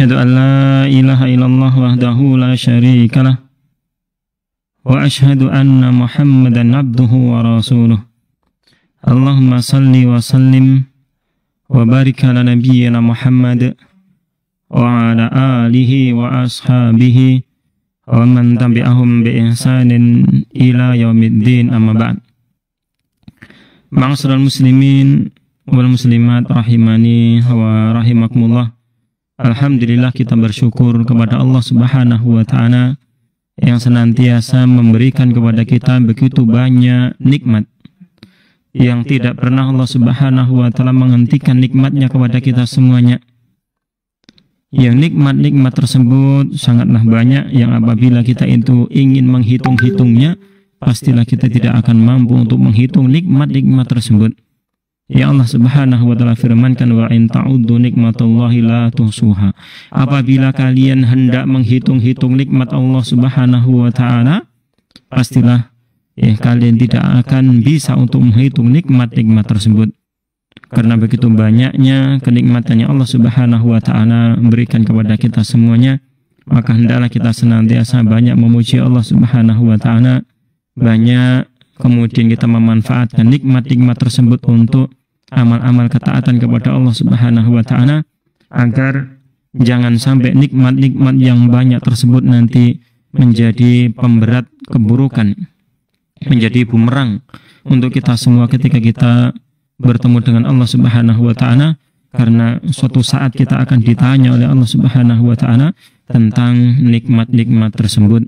Asyhadu an la ilaha illallah wahdahu la syarika lah. Wa asyhadu anna Muhammadan abduhu wa rasuluh. Allahumma salli wa sallim wa barik ala nabiyyina Muhammad wa ala alihi wa ashabihi wa man tabi'ahum bi ihsanin ila yaumiddin amma ba'd. Ma'asyiral muslimin wal muslimat rahimani wa rahimakumullah. Alhamdulillah, kita bersyukur kepada Allah Subhanahu wa Ta'ala yang senantiasa memberikan kepada kita begitu banyak nikmat yang tidak pernah Allah Subhanahu wa Ta'ala menghentikan nikmatnya kepada kita semuanya. Yang nikmat-nikmat tersebut sangatlah banyak yang apabila kita itu ingin menghitung-hitungnya, pastilah kita tidak akan mampu untuk menghitung nikmat-nikmat tersebut. Ya Allah Subhanahu wa Ta'ala firmankan, wa in ta'uddu nikmatallahi la tuhsuha. Apabila kalian hendak menghitung-hitung nikmat Allah Subhanahu wa Ta'ala, pastilah kalian tidak akan bisa untuk menghitung nikmat-nikmat tersebut. Karena begitu banyaknya kenikmatan yang Allah Subhanahu wa Ta'ala berikan kepada kita semuanya, maka hendaklah kita senantiasa banyak memuji Allah Subhanahu wa Ta'ala, banyak kemudian kita memanfaatkan nikmat-nikmat tersebut untuk amal-amal ketaatan kepada Allah Subhanahu wa Ta'ala, agar jangan sampai nikmat-nikmat yang banyak tersebut nanti menjadi pemberat keburukan, menjadi bumerang untuk kita semua ketika kita bertemu dengan Allah Subhanahu wa Ta'ala. Karena suatu saat kita akan ditanya oleh Allah Subhanahu wa Ta'ala tentang nikmat-nikmat tersebut.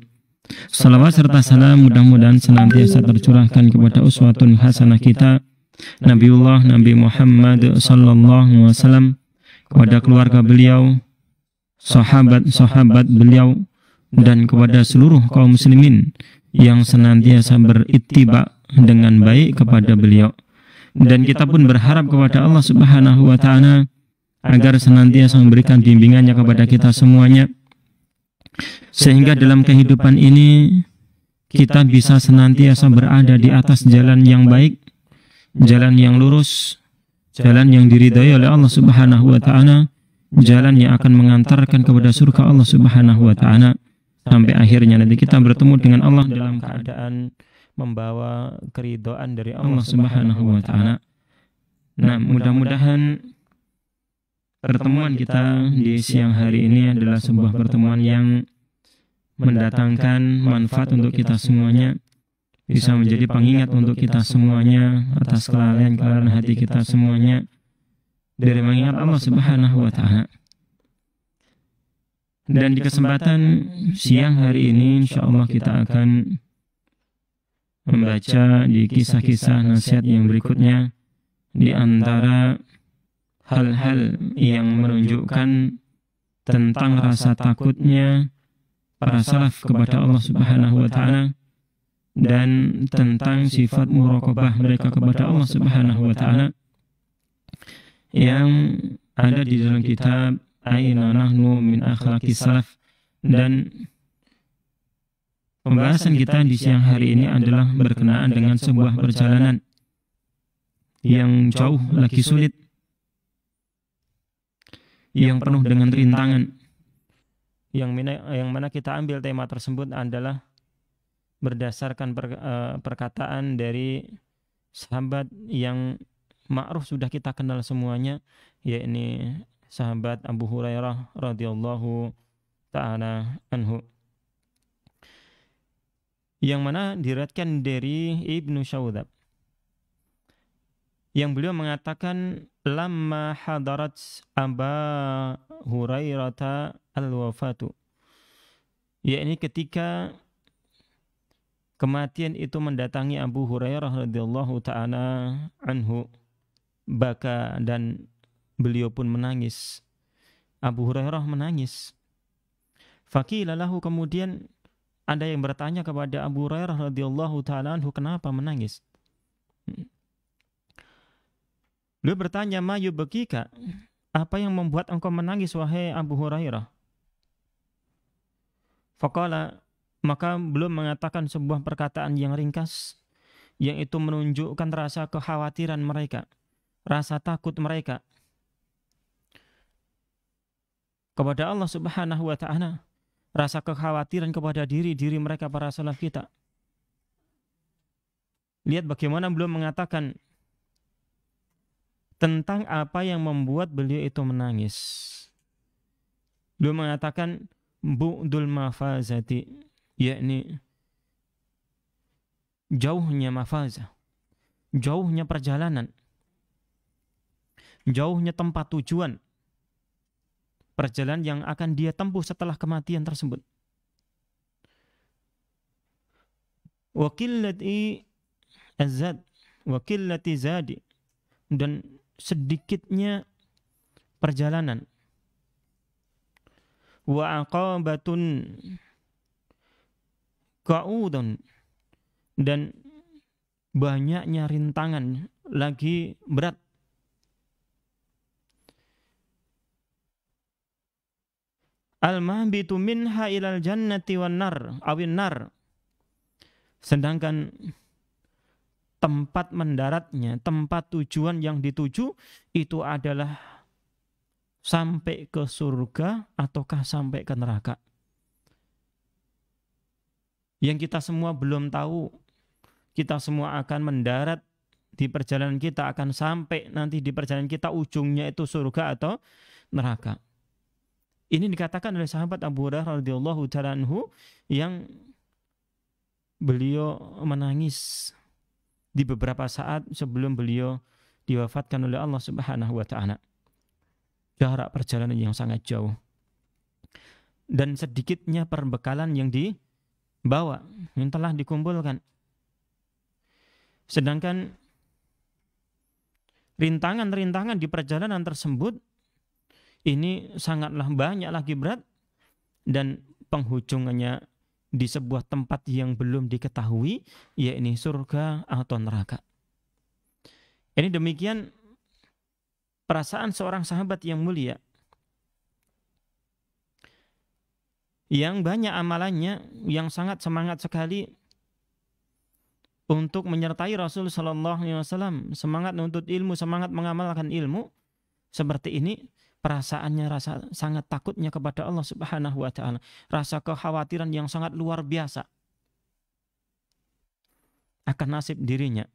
Salawat serta salam mudah-mudahan senantiasa tercurahkan kepada uswatun hasanah kita, Nabiullah Nabi Muhammad sallallahu alaihi wasallam, kepada keluarga beliau, sahabat-sahabat beliau, dan kepada seluruh kaum muslimin yang senantiasa berittiba dengan baik kepada beliau. Dan kita pun berharap kepada Allah Subhanahu wa Ta'ala agar senantiasa memberikan bimbingannya kepada kita semuanya, sehingga dalam kehidupan ini kita bisa senantiasa berada di atas jalan yang baik, jalan yang lurus, jalan yang diridhai oleh Allah Subhanahu wa Ta'ala, jalan yang akan mengantarkan kepada surga Allah Subhanahu wa Ta'ala, sampai akhirnya nanti kita bertemu dengan Allah dalam keadaan membawa keridhaan dari Allah Subhanahu wa Ta'ala. Nah, mudah-mudahan pertemuan kita di siang hari ini adalah sebuah pertemuan yang mendatangkan manfaat untuk kita semuanya, bisa menjadi pengingat untuk kita semuanya atas kelalaian-kelalaian hati kita semuanya dari mengingat Allah Subhanahu wa Ta'ala. Dan di kesempatan siang hari ini insya Allah kita akan membaca di kisah-kisah nasihat yang berikutnya, di antara hal-hal yang menunjukkan tentang rasa takutnya para salaf kepada Allah Subhanahu wa Ta'ala, dan tentang sifat muraqabah mereka kepada Allah Subhanahu wa Ta'ala, yang ada di dalam kitab 'Aina Nahnu Min Akhlaqil Salaf. Dan pembahasan kita di siang hari ini adalah berkenaan dengan sebuah perjalanan yang jauh lagi sulit, yang penuh dengan rintangan. Yang mana kita ambil tema tersebut adalah berdasarkan perkataan dari sahabat yang ma'ruf sudah kita kenal semuanya, yakni sahabat Abu Hurairah radhiyallahu ta'ala anhu, yang mana diriwayatkan dari Ibnu Syaudzab, yang beliau mengatakan, lamma hadarat Aba Hurairata al-wafatu, yakni ketika kematian itu mendatangi Abu Hurairah radhiyallahu ta'ala anhu, baka, dan beliau pun menangis. Abu Hurairah menangis. Faqila lahu, kemudian ada yang bertanya kepada Abu Hurairah radhiyallahu ta'ala anhu, kenapa menangis? Beliau bertanya, ma yubkika, apa yang membuat engkau menangis wahai Abu Hurairah? Faqala, maka beliau mengatakan sebuah perkataan yang ringkas, yang itu menunjukkan rasa kekhawatiran mereka, rasa takut mereka. kepada Allah Subhanahu wa Ta'ala, rasa kekhawatiran kepada diri mereka para salaf kita. Lihat bagaimana beliau mengatakan tentang apa yang membuat beliau itu menangis. Beliau mengatakan bu'dul mafazati, yakni jauhnya mafazah, jauhnya perjalanan, jauhnya tempat tujuan, perjalanan yang akan dia tempuh setelah kematian tersebut. Wa qillati azad, wa qillati zadi, dan sedikitnya perjalanan. Wa aqabatun qa'udan, dan banyaknya rintangan lagi berat. Al-mahbitu minha ilal jannati wan nar awin nar, sedangkan tempat mendaratnya, tempat tujuan yang dituju itu adalah sampai ke surga ataukah sampai ke neraka. Yang kita semua belum tahu, kita semua akan mendarat di perjalanan kita, akan sampai nanti di perjalanan kita ujungnya itu surga atau neraka. Ini dikatakan oleh sahabat Abu Hurairah radhiyallahu ta'ala anhu yang beliau menangis di beberapa saat sebelum beliau diwafatkan oleh Allah Subhanahu wa Ta'ala. Jarak perjalanan yang sangat jauh dan sedikitnya perbekalan yang dibawa, yang telah dikumpulkan. Sedangkan rintangan-rintangan di perjalanan tersebut ini sangatlah banyak lagi berat dan penghujungnya di sebuah tempat yang belum diketahui, yakni surga atau neraka. Ini demikian perasaan seorang sahabat yang mulia, yang banyak amalannya, yang sangat semangat sekali untuk menyertai Rasul Sallallahu Alaihi Wasallam, semangat menuntut ilmu, semangat mengamalkan ilmu. Seperti ini perasaannya, rasa sangat takutnya kepada Allah Subhanahu wa Ta'ala, rasa kekhawatiran yang sangat luar biasa akan nasib dirinya,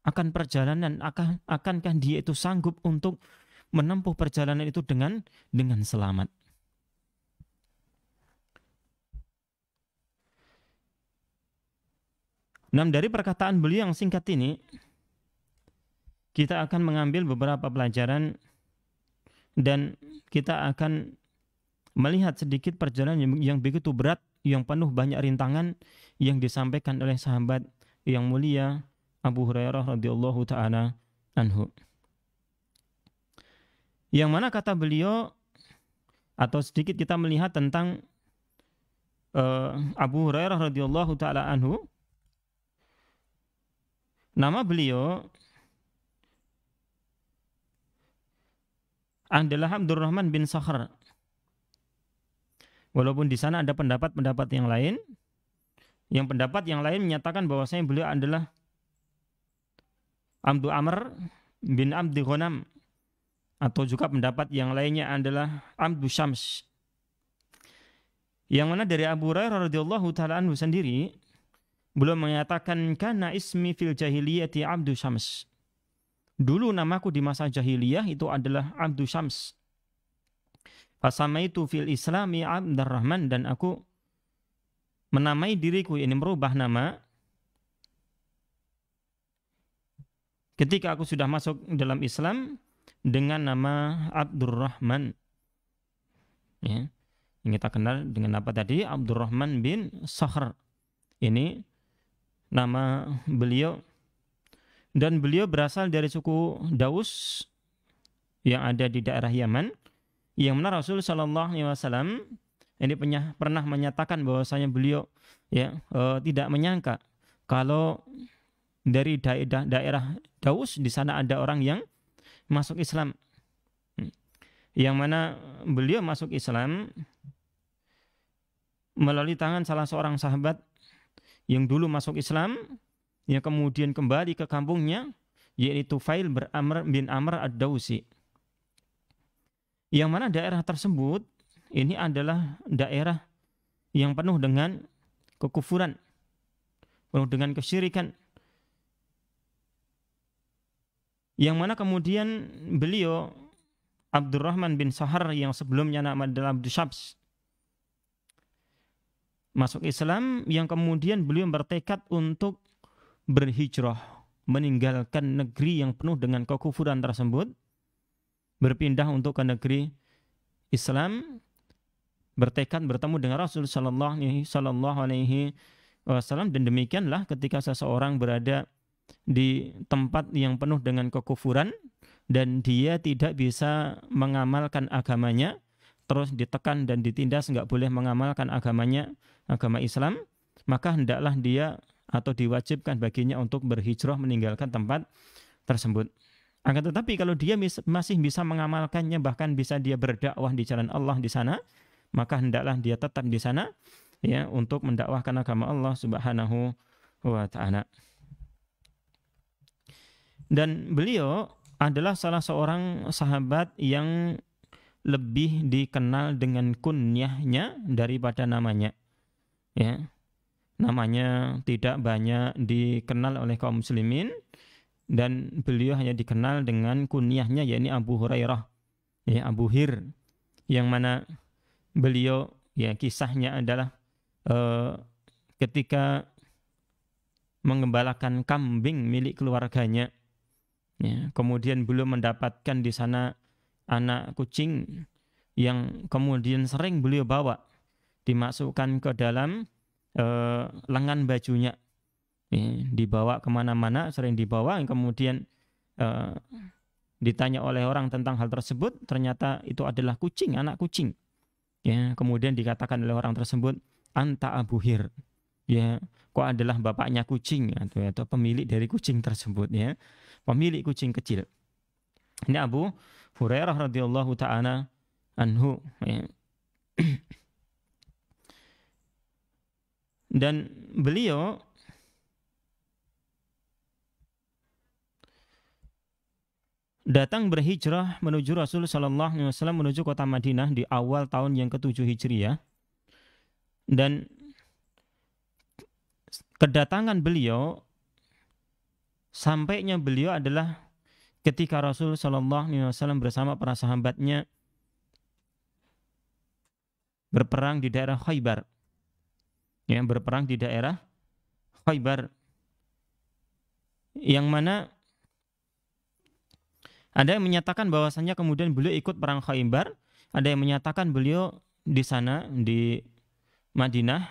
akan perjalanan, akankah dia itu sanggup untuk menempuh perjalanan itu dengan selamat. Nah, dari perkataan beliau yang singkat ini kita akan mengambil beberapa pelajaran dan kita akan melihat sedikit perjalanan yang begitu berat, yang penuh banyak rintangan yang disampaikan oleh sahabat yang mulia Abu Hurairah radhiyallahu ta'ala anhu. Yang mana kata beliau, atau sedikit kita melihat tentang Abu Hurairah radhiyallahu ta'ala anhu. Nama beliau adalah Abdurrahman bin Sakhr. Walaupun di sana ada pendapat-pendapat yang lain, yang pendapat yang lain menyatakan bahwasanya beliau adalah Abdu Amr bin Abdi Ghanam, atau juga pendapat yang lainnya adalah Abdu Syams. Yang mana dari Abu Hurairah radhiyallahu ta'ala anhu sendiri beliau mengatakan kana ismi fil jahiliyati Abdu Syams. Dulu namaku di masa jahiliyah itu adalah Abdu Syams. Fasamaitu fil islami Abdurrahman, dan aku menamai diriku, ini merubah nama ketika aku sudah masuk dalam Islam dengan nama Abdurrahman. Ya, yang kita kenal dengan apa tadi? Abdurrahman bin Sakhr. Ini nama beliau. Dan beliau berasal dari suku Daus yang ada di daerah Yaman, yang mana Rasul Shallallahu Alaihi Wasallam ini pernah menyatakan bahwasanya beliau tidak menyangka kalau dari daerah Daus di sana ada orang yang masuk Islam, yang mana beliau masuk Islam melalui tangan salah seorang sahabat yang dulu masuk Islam, yang kemudian kembali ke kampungnya, yaitu Tufail bin Amr ad-Dausi. Yang mana daerah tersebut ini adalah daerah yang penuh dengan kekufuran, penuh dengan kesyirikan, yang mana kemudian beliau Abdurrahman bin Sahar yang sebelumnya nama adalah Abdus Syams masuk Islam, yang kemudian beliau bertekad untuk berhijrah, meninggalkan negeri yang penuh dengan kekufuran tersebut, berpindah untuk ke negeri Islam, bertekad bertemu dengan Rasul sallallahu alaihi wasallam. Dan demikianlah ketika seseorang berada di tempat yang penuh dengan kekufuran dan dia tidak bisa mengamalkan agamanya, terus ditekan dan ditindas nggak boleh mengamalkan agamanya, agama Islam, maka hendaklah dia atau diwajibkan baginya untuk berhijrah meninggalkan tempat tersebut. Akan tetapi kalau dia masih bisa mengamalkannya, bahkan bisa dia berdakwah di jalan Allah di sana, maka hendaklah dia tetap di sana ya untuk mendakwahkan agama Allah Subhanahu wa ta'ala. Dan beliau adalah salah seorang sahabat yang lebih dikenal dengan kunyahnya daripada namanya. Ya. Namanya tidak banyak dikenal oleh kaum muslimin, dan beliau hanya dikenal dengan kunyahnya, yakni Abu Hurairah, ya Abu Hir, yang mana beliau ya kisahnya adalah ketika mengembalakan kambing milik keluarganya, ya, kemudian beliau mendapatkan di sana anak kucing yang kemudian sering beliau bawa, dimasukkan ke dalam lengan bajunya. Dibawa kemana-mana, sering dibawa, kemudian ditanya oleh orang tentang hal tersebut, ternyata itu adalah kucing, anak kucing. Ya, kemudian dikatakan oleh orang tersebut, anta Abu Hir, ya, kok adalah bapaknya kucing atau pemilik dari kucing tersebut, ya, pemilik kucing kecil. Ini Abu Hurairah radhiyallahu taala anhu. Ya. Dan beliau datang berhijrah menuju Rasul sallallahu alaihi wasallam menuju kota Madinah di awal tahun yang ke-7 Hijriah. Dan kedatangan beliau, sampainya beliau adalah ketika Rasul sallallahu alaihi wasallam bersama para sahabatnya berperang di daerah Khaybar. Ya, berperang di daerah Khaybar. Yang mana ada yang menyatakan bahwasannya kemudian beliau ikut perang Khaybar, ada yang menyatakan beliau di sana di Madinah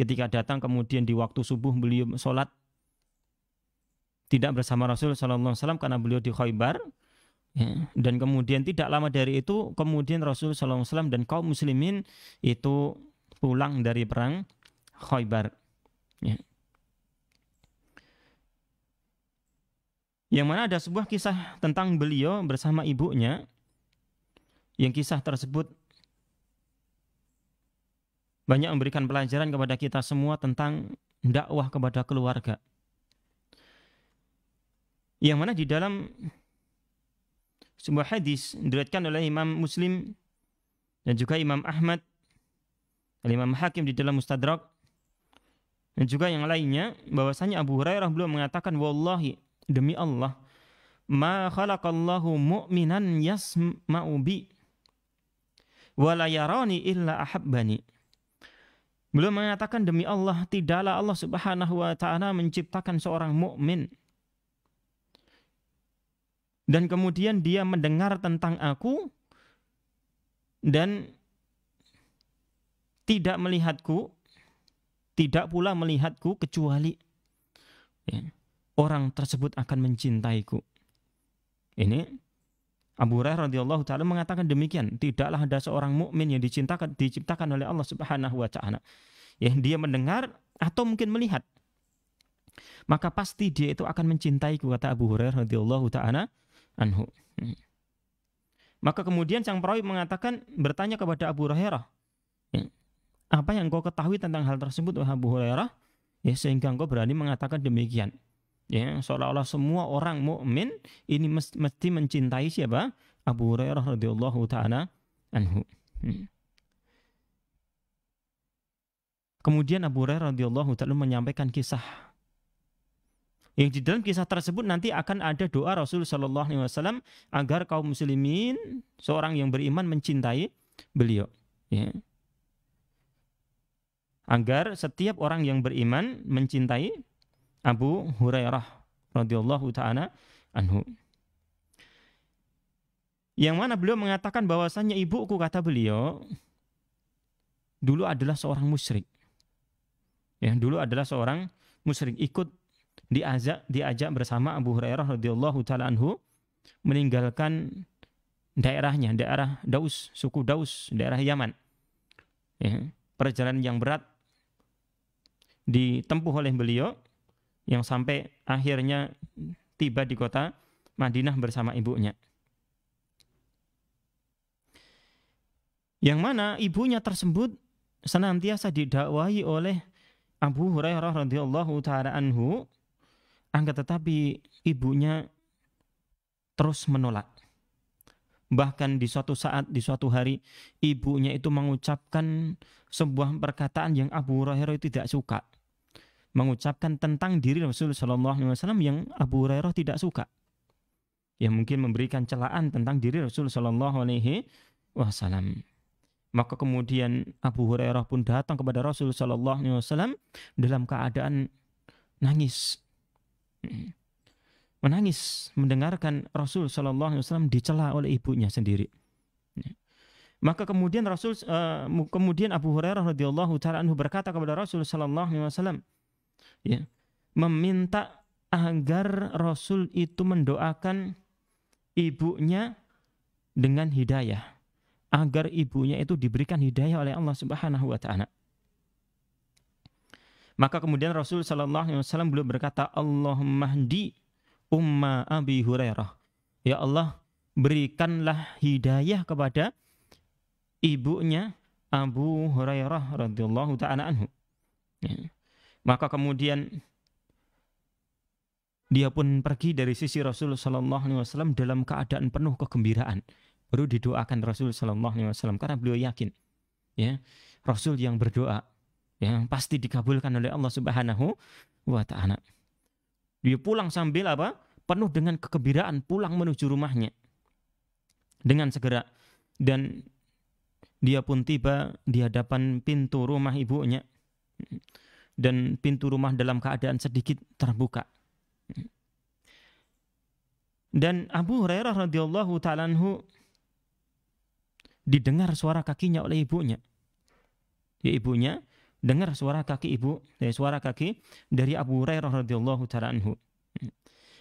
ketika datang kemudian di waktu subuh beliau sholat tidak bersama Rasul sallallahu alaihi wasallam karena beliau di Khaybar. Dan kemudian tidak lama dari itu kemudian Rasul sallallahu alaihi wasallam dan kaum muslimin itu pulang dari perang Khaybar. Ya. Yang mana ada sebuah kisah tentang beliau bersama ibunya, yang kisah tersebut banyak memberikan pelajaran kepada kita semua tentang dakwah kepada keluarga. Yang mana di dalam sebuah hadis diriwayatkan oleh Imam Muslim dan juga Imam Ahmad, Imam Hakim di dalam Mustadrak dan juga yang lainnya, bahwasanya Abu Hurairah belum mengatakan, wallahi, demi Allah, ma khalaqallahu mu'minan yasma'u bi wa la yarani illa ahabbani. Beliau mengatakan, demi Allah, tidaklah Allah Subhanahu wa ta'ala menciptakan seorang mukmin dan kemudian dia mendengar tentang aku dan tidak melihatku, tidak pula melihatku kecuali ya, orang tersebut akan mencintaiku. Ini Abu Hurairah radhiyallahu taala mengatakan demikian, tidaklah ada seorang mukmin yang diciptakan oleh Allah Subhanahu wa taala, ya, dia mendengar atau mungkin melihat, maka pasti dia itu akan mencintaiku, kata Abu Hurairah radhiyallahu taala anhu. Maka kemudian sang perawi mengatakan, bertanya kepada Abu Hurairah, apa yang engkau ketahui tentang hal tersebut, wahai Abu Hurairah, ya, sehingga engkau berani mengatakan demikian. Ya, seolah-olah semua orang mukmin ini mesti mencintai siapa? Abu Hurairah radhiyallahu taala anhu. Kemudian Abu Hurairah radhiyallahu ta'ala menyampaikan kisah. Yang di dalam kisah tersebut nanti akan ada doa Rasul sallallahu alaihi wasallam agar kaum muslimin, seorang yang beriman mencintai beliau. Ya. Agar setiap orang yang beriman mencintai Abu Hurairah radhiyallahu ta'ala anhu. Yang mana beliau mengatakan bahwasannya ibuku, kata beliau, dulu adalah seorang musyrik. Ya, dulu adalah seorang musyrik, ikut diajak bersama Abu Hurairah radhiyallahu taala anhu meninggalkan daerahnya, daerah Daus, suku Daus, daerah Yaman. Ya, perjalanan yang berat ditempuh oleh beliau yang sampai akhirnya tiba di kota Madinah bersama ibunya. Yang mana ibunya tersebut senantiasa didakwahi oleh Abu Hurairah radhiyallahu ta'ala anhu, akan tetapi ibunya terus menolak. Bahkan di suatu saat, di suatu hari, ibunya itu mengucapkan sebuah perkataan yang Abu Hurairah tidak suka. Mengucapkan tentang diri Rasulullah SAW yang Abu Hurairah tidak suka. Ya, mungkin memberikan celaan tentang diri Rasulullah SAW. Maka kemudian Abu Hurairah pun datang kepada Rasul sallallahu alaihi wasallam dalam keadaan nangis. Menangis mendengarkan Rasul sallallahu alaihi wasallam dicela oleh ibunya sendiri. Maka kemudian Abu Hurairah radhiyallahu taala anhu berkata kepada Rasul sallallahu alaihi wasallam, ya, meminta agar Rasul itu mendoakan ibunya dengan hidayah, agar ibunya itu diberikan hidayah oleh Allah Subhanahu wa ta'ala. Maka kemudian Rasul sallallahu alaihi wasallam beliau berkata, Allahumma hdi umma Abi Hurairah. Ya Allah, berikanlah hidayah kepada ibunya Abu Hurairah radhiyallahu ta'ala anhu. Ya. Maka kemudian dia pun pergi dari sisi Rasul sallallahu alaihi wasallam dalam keadaan penuh kegembiraan. Baru didoakan Rasul sallallahu alaihi wasallam, karena beliau yakin, ya, Rasul yang berdoa yang pasti dikabulkan oleh Allah Subhanahu wa ta'ala. Dia pulang sambil apa? Penuh dengan kegembiraan, pulang menuju rumahnya dengan segera, dan dia pun tiba di hadapan pintu rumah ibunya, dan pintu rumah dalam keadaan sedikit terbuka. Dan Abu Hurairah radhiyallahu ta'ala anhu didengar suara kakinya oleh ibunya. Ya, ibunya dengar suara kaki ibu, dari suara kaki dari Abu Hurairah radhiyallahu ta'ala anhu.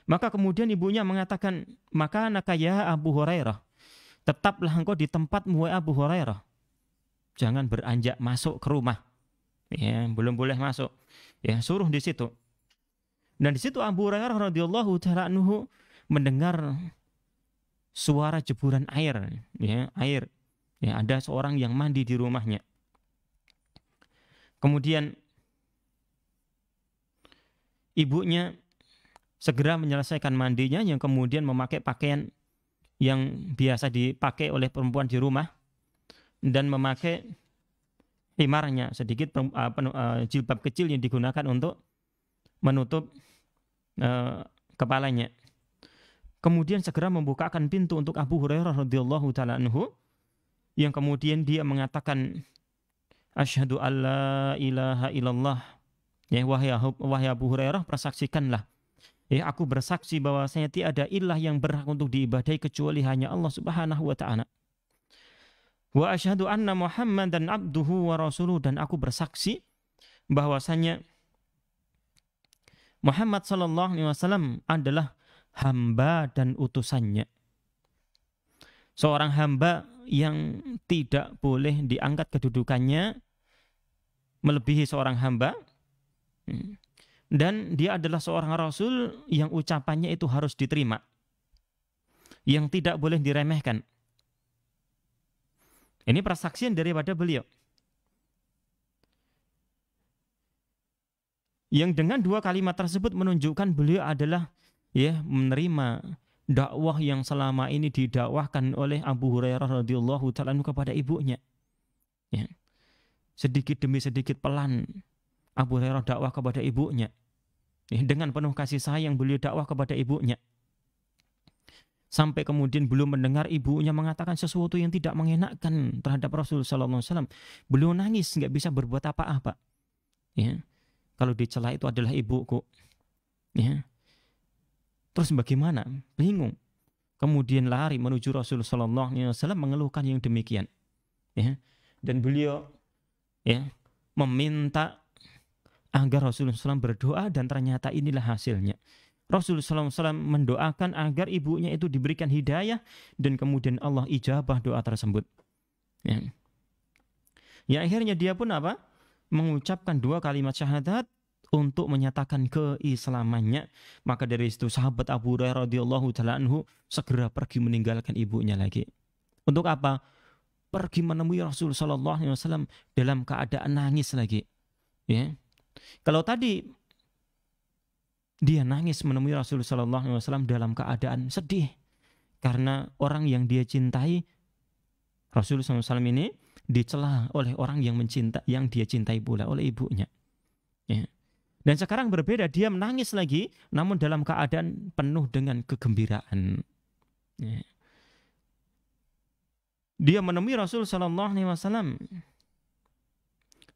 Maka kemudian ibunya mengatakan, maka anaka ya Abu Hurairah, tetaplah engkau di tempatmu wahai Abu Hurairah, jangan beranjak masuk ke rumah, ya, belum boleh masuk, ya, suruh di situ. Dan di situ Abu Hurairah radhiyallahu ta'ala anhu mendengar suara jeburan air, ya, air. Ya, ada seorang yang mandi di rumahnya. Kemudian ibunya segera menyelesaikan mandinya, yang kemudian memakai pakaian yang biasa dipakai oleh perempuan di rumah, dan memakai himarnya, sedikit jilbab kecil yang digunakan untuk menutup kepalanya. Kemudian segera membukakan pintu untuk Abu Hurairah radhiyallahu ta'ala anhu, yang kemudian dia mengatakan, asyhadu alla ilaha illallah, ya, wahai Abu Hurairah, persaksikanlah, ya, aku bersaksi bahwasanya tiada ilah yang berhak untuk diibadahi kecuali hanya Allah Subhanahu wa ta'ala, wa asyhadu anna Muhammadan abduhu wa rasuluh, dan aku bersaksi bahwasanya Muhammad sallallahu alaihi wasallam adalah hamba dan utusannya. Seorang hamba yang tidak boleh diangkat kedudukannya melebihi seorang hamba, dan dia adalah seorang rasul yang ucapannya itu harus diterima, yang tidak boleh diremehkan. Ini persaksian daripada beliau, yang dengan dua kalimat tersebut menunjukkan beliau adalah, ya, menerima dakwah yang selama ini didakwahkan oleh Abu Hurairah radhiyallahu ta'ala anhu kepada ibunya. sedikit demi sedikit pelan Abu Hurairah dakwah kepada ibunya. Dengan penuh kasih sayang beliau dakwah kepada ibunya. Sampai kemudian belum mendengar ibunya mengatakan sesuatu yang tidak mengenakkan terhadap Rasulullah SAW. Beliau nangis, nggak bisa berbuat apa-apa. Ya. Kalau dicela itu adalah ibuku. Ya. Terus bagaimana? Bingung. Kemudian lari menuju Rasulullah SAW mengeluhkan yang demikian. Ya. Dan beliau meminta agar Rasulullah SAW berdoa, dan ternyata inilah hasilnya. Rasulullah SAW mendoakan agar ibunya itu diberikan hidayah, dan kemudian Allah ijabah doa tersebut. Ya akhirnya dia pun apa? Mengucapkan dua kalimat syahadat untuk menyatakan keislamannya. Maka dari situ sahabat Abu Hurairah radhiyallahu ta'ala anhu segera pergi meninggalkan ibunya lagi. Untuk apa? Pergi menemui Rasul sallallahu alaihi wasallam dalam keadaan nangis lagi. Ya. Kalau tadi dia nangis menemui Rasul sallallahu alaihi wasallam dalam keadaan sedih karena orang yang dia cintai, Rasul sallallahu alaihi wasallam ini dicela oleh orang yang dia cintai pula, oleh ibunya. Ya. Dan sekarang berbeda, dia menangis lagi namun dalam keadaan penuh dengan kegembiraan. Ya. Dia menemui Rasul sallallahu alaihi wasallam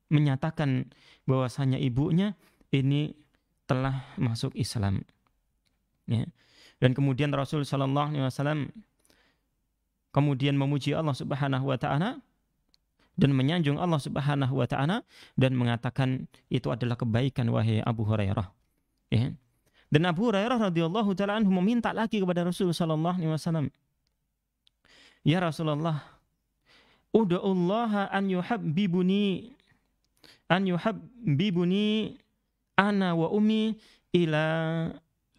menyatakan bahwasanya ibunya ini telah masuk Islam. Ya. Dan kemudian Rasul sallallahu alaihi wasallam kemudian memuji Allah Subhanahu wa taala dan menyanjung Allah Subhanahu wa taala dan mengatakan itu adalah kebaikan wahai Abu Hurairah. Ya. Dan Abu Hurairah radhiyallahu taala anhu meminta lagi kepada Rasul sallallahu alaihi wasallam, "Ya Rasulullah, udu'ullaha an yuhabbibuni ana wa ummi ila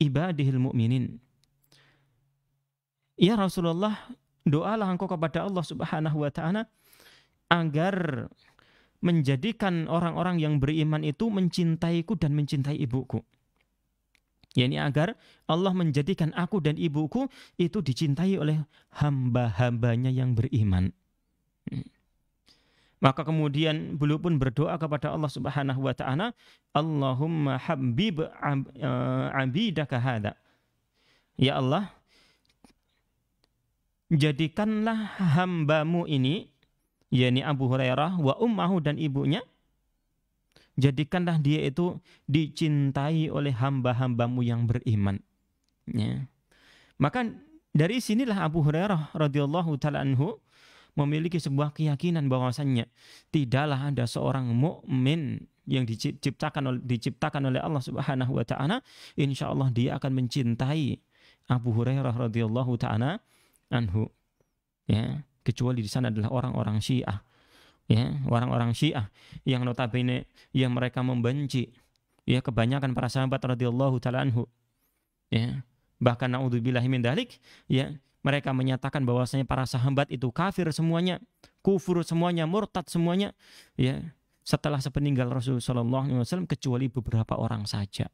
ibadihil mu'minin." Ya Rasulullah, doalah engkau kepada Allah Subhanahu wa ta'ala agar menjadikan orang-orang yang beriman itu mencintaiku dan mencintai ibuku. Yani agar Allah menjadikan aku dan ibuku itu dicintai oleh hamba-hambanya yang beriman. Maka kemudian beliau pun berdoa kepada Allah Subhanahu wa ta'ala, "Allahumma habib abidaka hadha." Ya Allah, jadikanlah hambamu ini, yakni Abu Hurairah wa ummahu dan ibunya, jadikanlah dia itu dicintai oleh hamba-hambamu yang beriman. Ya. Maka dari sinilah Abu Hurairah radhiyallahu ta'ala anhu memiliki sebuah keyakinan bahwasannya tidaklah ada seorang mukmin yang diciptakan oleh Allah Subhanahu wa ta'ala, insya Allah dia akan mencintai Abu Hurairah radhiyallahu ta'ala anhu. Ya, kecuali di sana adalah orang-orang Syiah. Ya, orang-orang Syiah yang notabene yang mereka membenci ya kebanyakan para sahabat radhiyallahu ta'ala anhu. Ya, bahkan naudzubillahi min dzalik, ya, mereka menyatakan bahwasanya para sahabat itu kafir semuanya, kufur semuanya, murtad semuanya, ya, setelah sepeninggal Rasulullah sallallahu alaihi wasallam kecuali beberapa orang saja.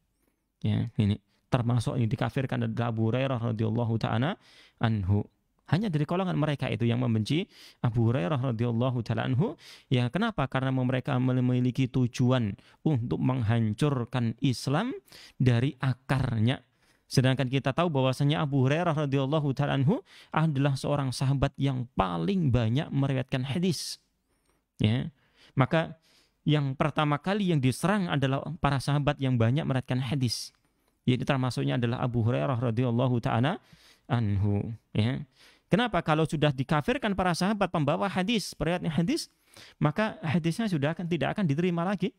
Ya, ini termasuk yang dikafirkan adalah Abu Hurairah radhiyallahu ta'ala anhu. Hanya dari kalangan mereka itu yang membenci Abu Hurairah radhiyallahu ta'ala anhu. Ya, kenapa? Karena mereka memiliki tujuan untuk menghancurkan Islam dari akarnya. Sedangkan kita tahu bahwasanya Abu Hurairah radhiyallahu ta'ala anhu adalah seorang sahabat yang paling banyak meriwayatkan hadis. Ya. Maka yang pertama kali yang diserang adalah para sahabat yang banyak meriwayatkan hadis. Jadi termasuknya adalah Abu Hurairah radhiyallahu ta'ala anhu. Ya. Kenapa? Kalau sudah dikafirkan para sahabat pembawa hadis, periwayatnya hadis, maka hadisnya sudah tidak akan diterima lagi.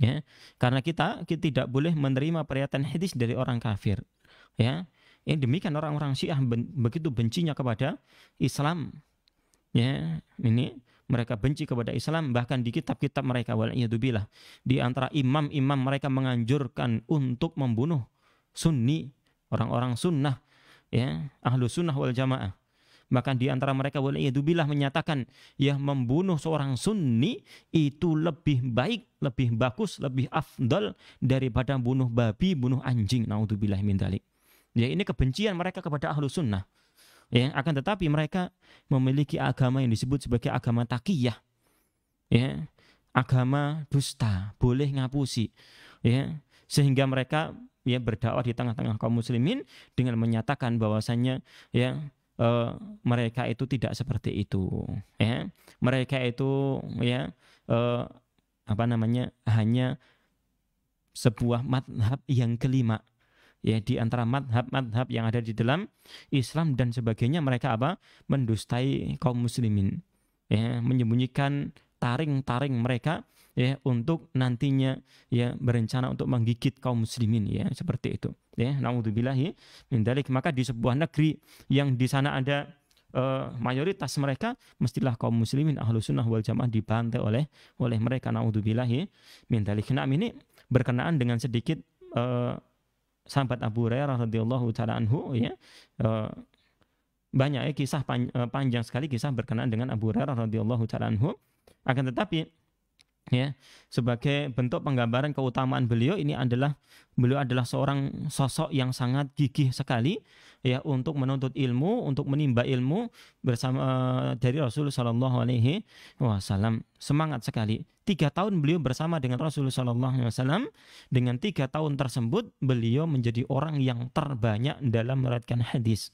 Ya, karena kita tidak boleh menerima periwayatan hadis dari orang kafir. Ya. Ini demikian orang-orang Syiah begitu bencinya kepada Islam. Ya, ini mereka benci kepada Islam, bahkan di kitab-kitab mereka waliyadzubillah, di antara imam-imam mereka menganjurkan untuk membunuh sunni, orang-orang sunnah, ya, ahlu sunnah wal jamaah. Bahkan di antara mereka waliyadubillah menyatakan, ya, membunuh seorang sunni itu lebih baik, lebih bagus, lebih afdal daripada bunuh babi, bunuh anjing. Naudzubillah min dzalik. Ya, ini kebencian mereka kepada ahlu sunnah. Ya, akan tetapi mereka memiliki agama yang disebut sebagai agama taqiyah. Ya, agama dusta, boleh ngapusi, ya, sehingga mereka ya berdakwah di tengah-tengah kaum muslimin dengan menyatakan bahwasannya ya mereka itu tidak seperti itu, ya, mereka itu ya hanya sebuah madhab yang kelima, ya, di antara madhab-madhab yang ada di dalam Islam dan sebagainya. Mereka apa? Mendustai kaum muslimin, ya, menyembunyikan taring-taring mereka, ya, untuk nantinya ya berencana untuk menggigit kaum muslimin, ya, seperti itu, ya. Naudzubillahi min dzalik. Maka di sebuah negeri yang di sana ada mayoritas mereka, mestilah kaum muslimin ahlu sunnah wal jamaah dibantai oleh mereka. Naudzubillahi min dzalik. Nah, ini berkenaan dengan sedikit sahabat Abu Hurairah radhiyallahu taala anhu, ya. Banyak kisah panjang sekali kisah berkenaan dengan Abu Hurairah radhiyallahu taala anhu. Akan tetapi ya, sebagai bentuk penggambaran keutamaan beliau, ini adalah beliau adalah seorang sosok yang sangat gigih sekali, ya, untuk menuntut ilmu, untuk menimba ilmu bersama dari Rasulullah Shallallahu Alaihi Wasallam. Semangat sekali. 3 tahun beliau bersama dengan Rasulullah Shallallahu Alaihi Wasallam. Dengan 3 tahun tersebut beliau menjadi orang yang terbanyak dalam meriwayatkan hadis.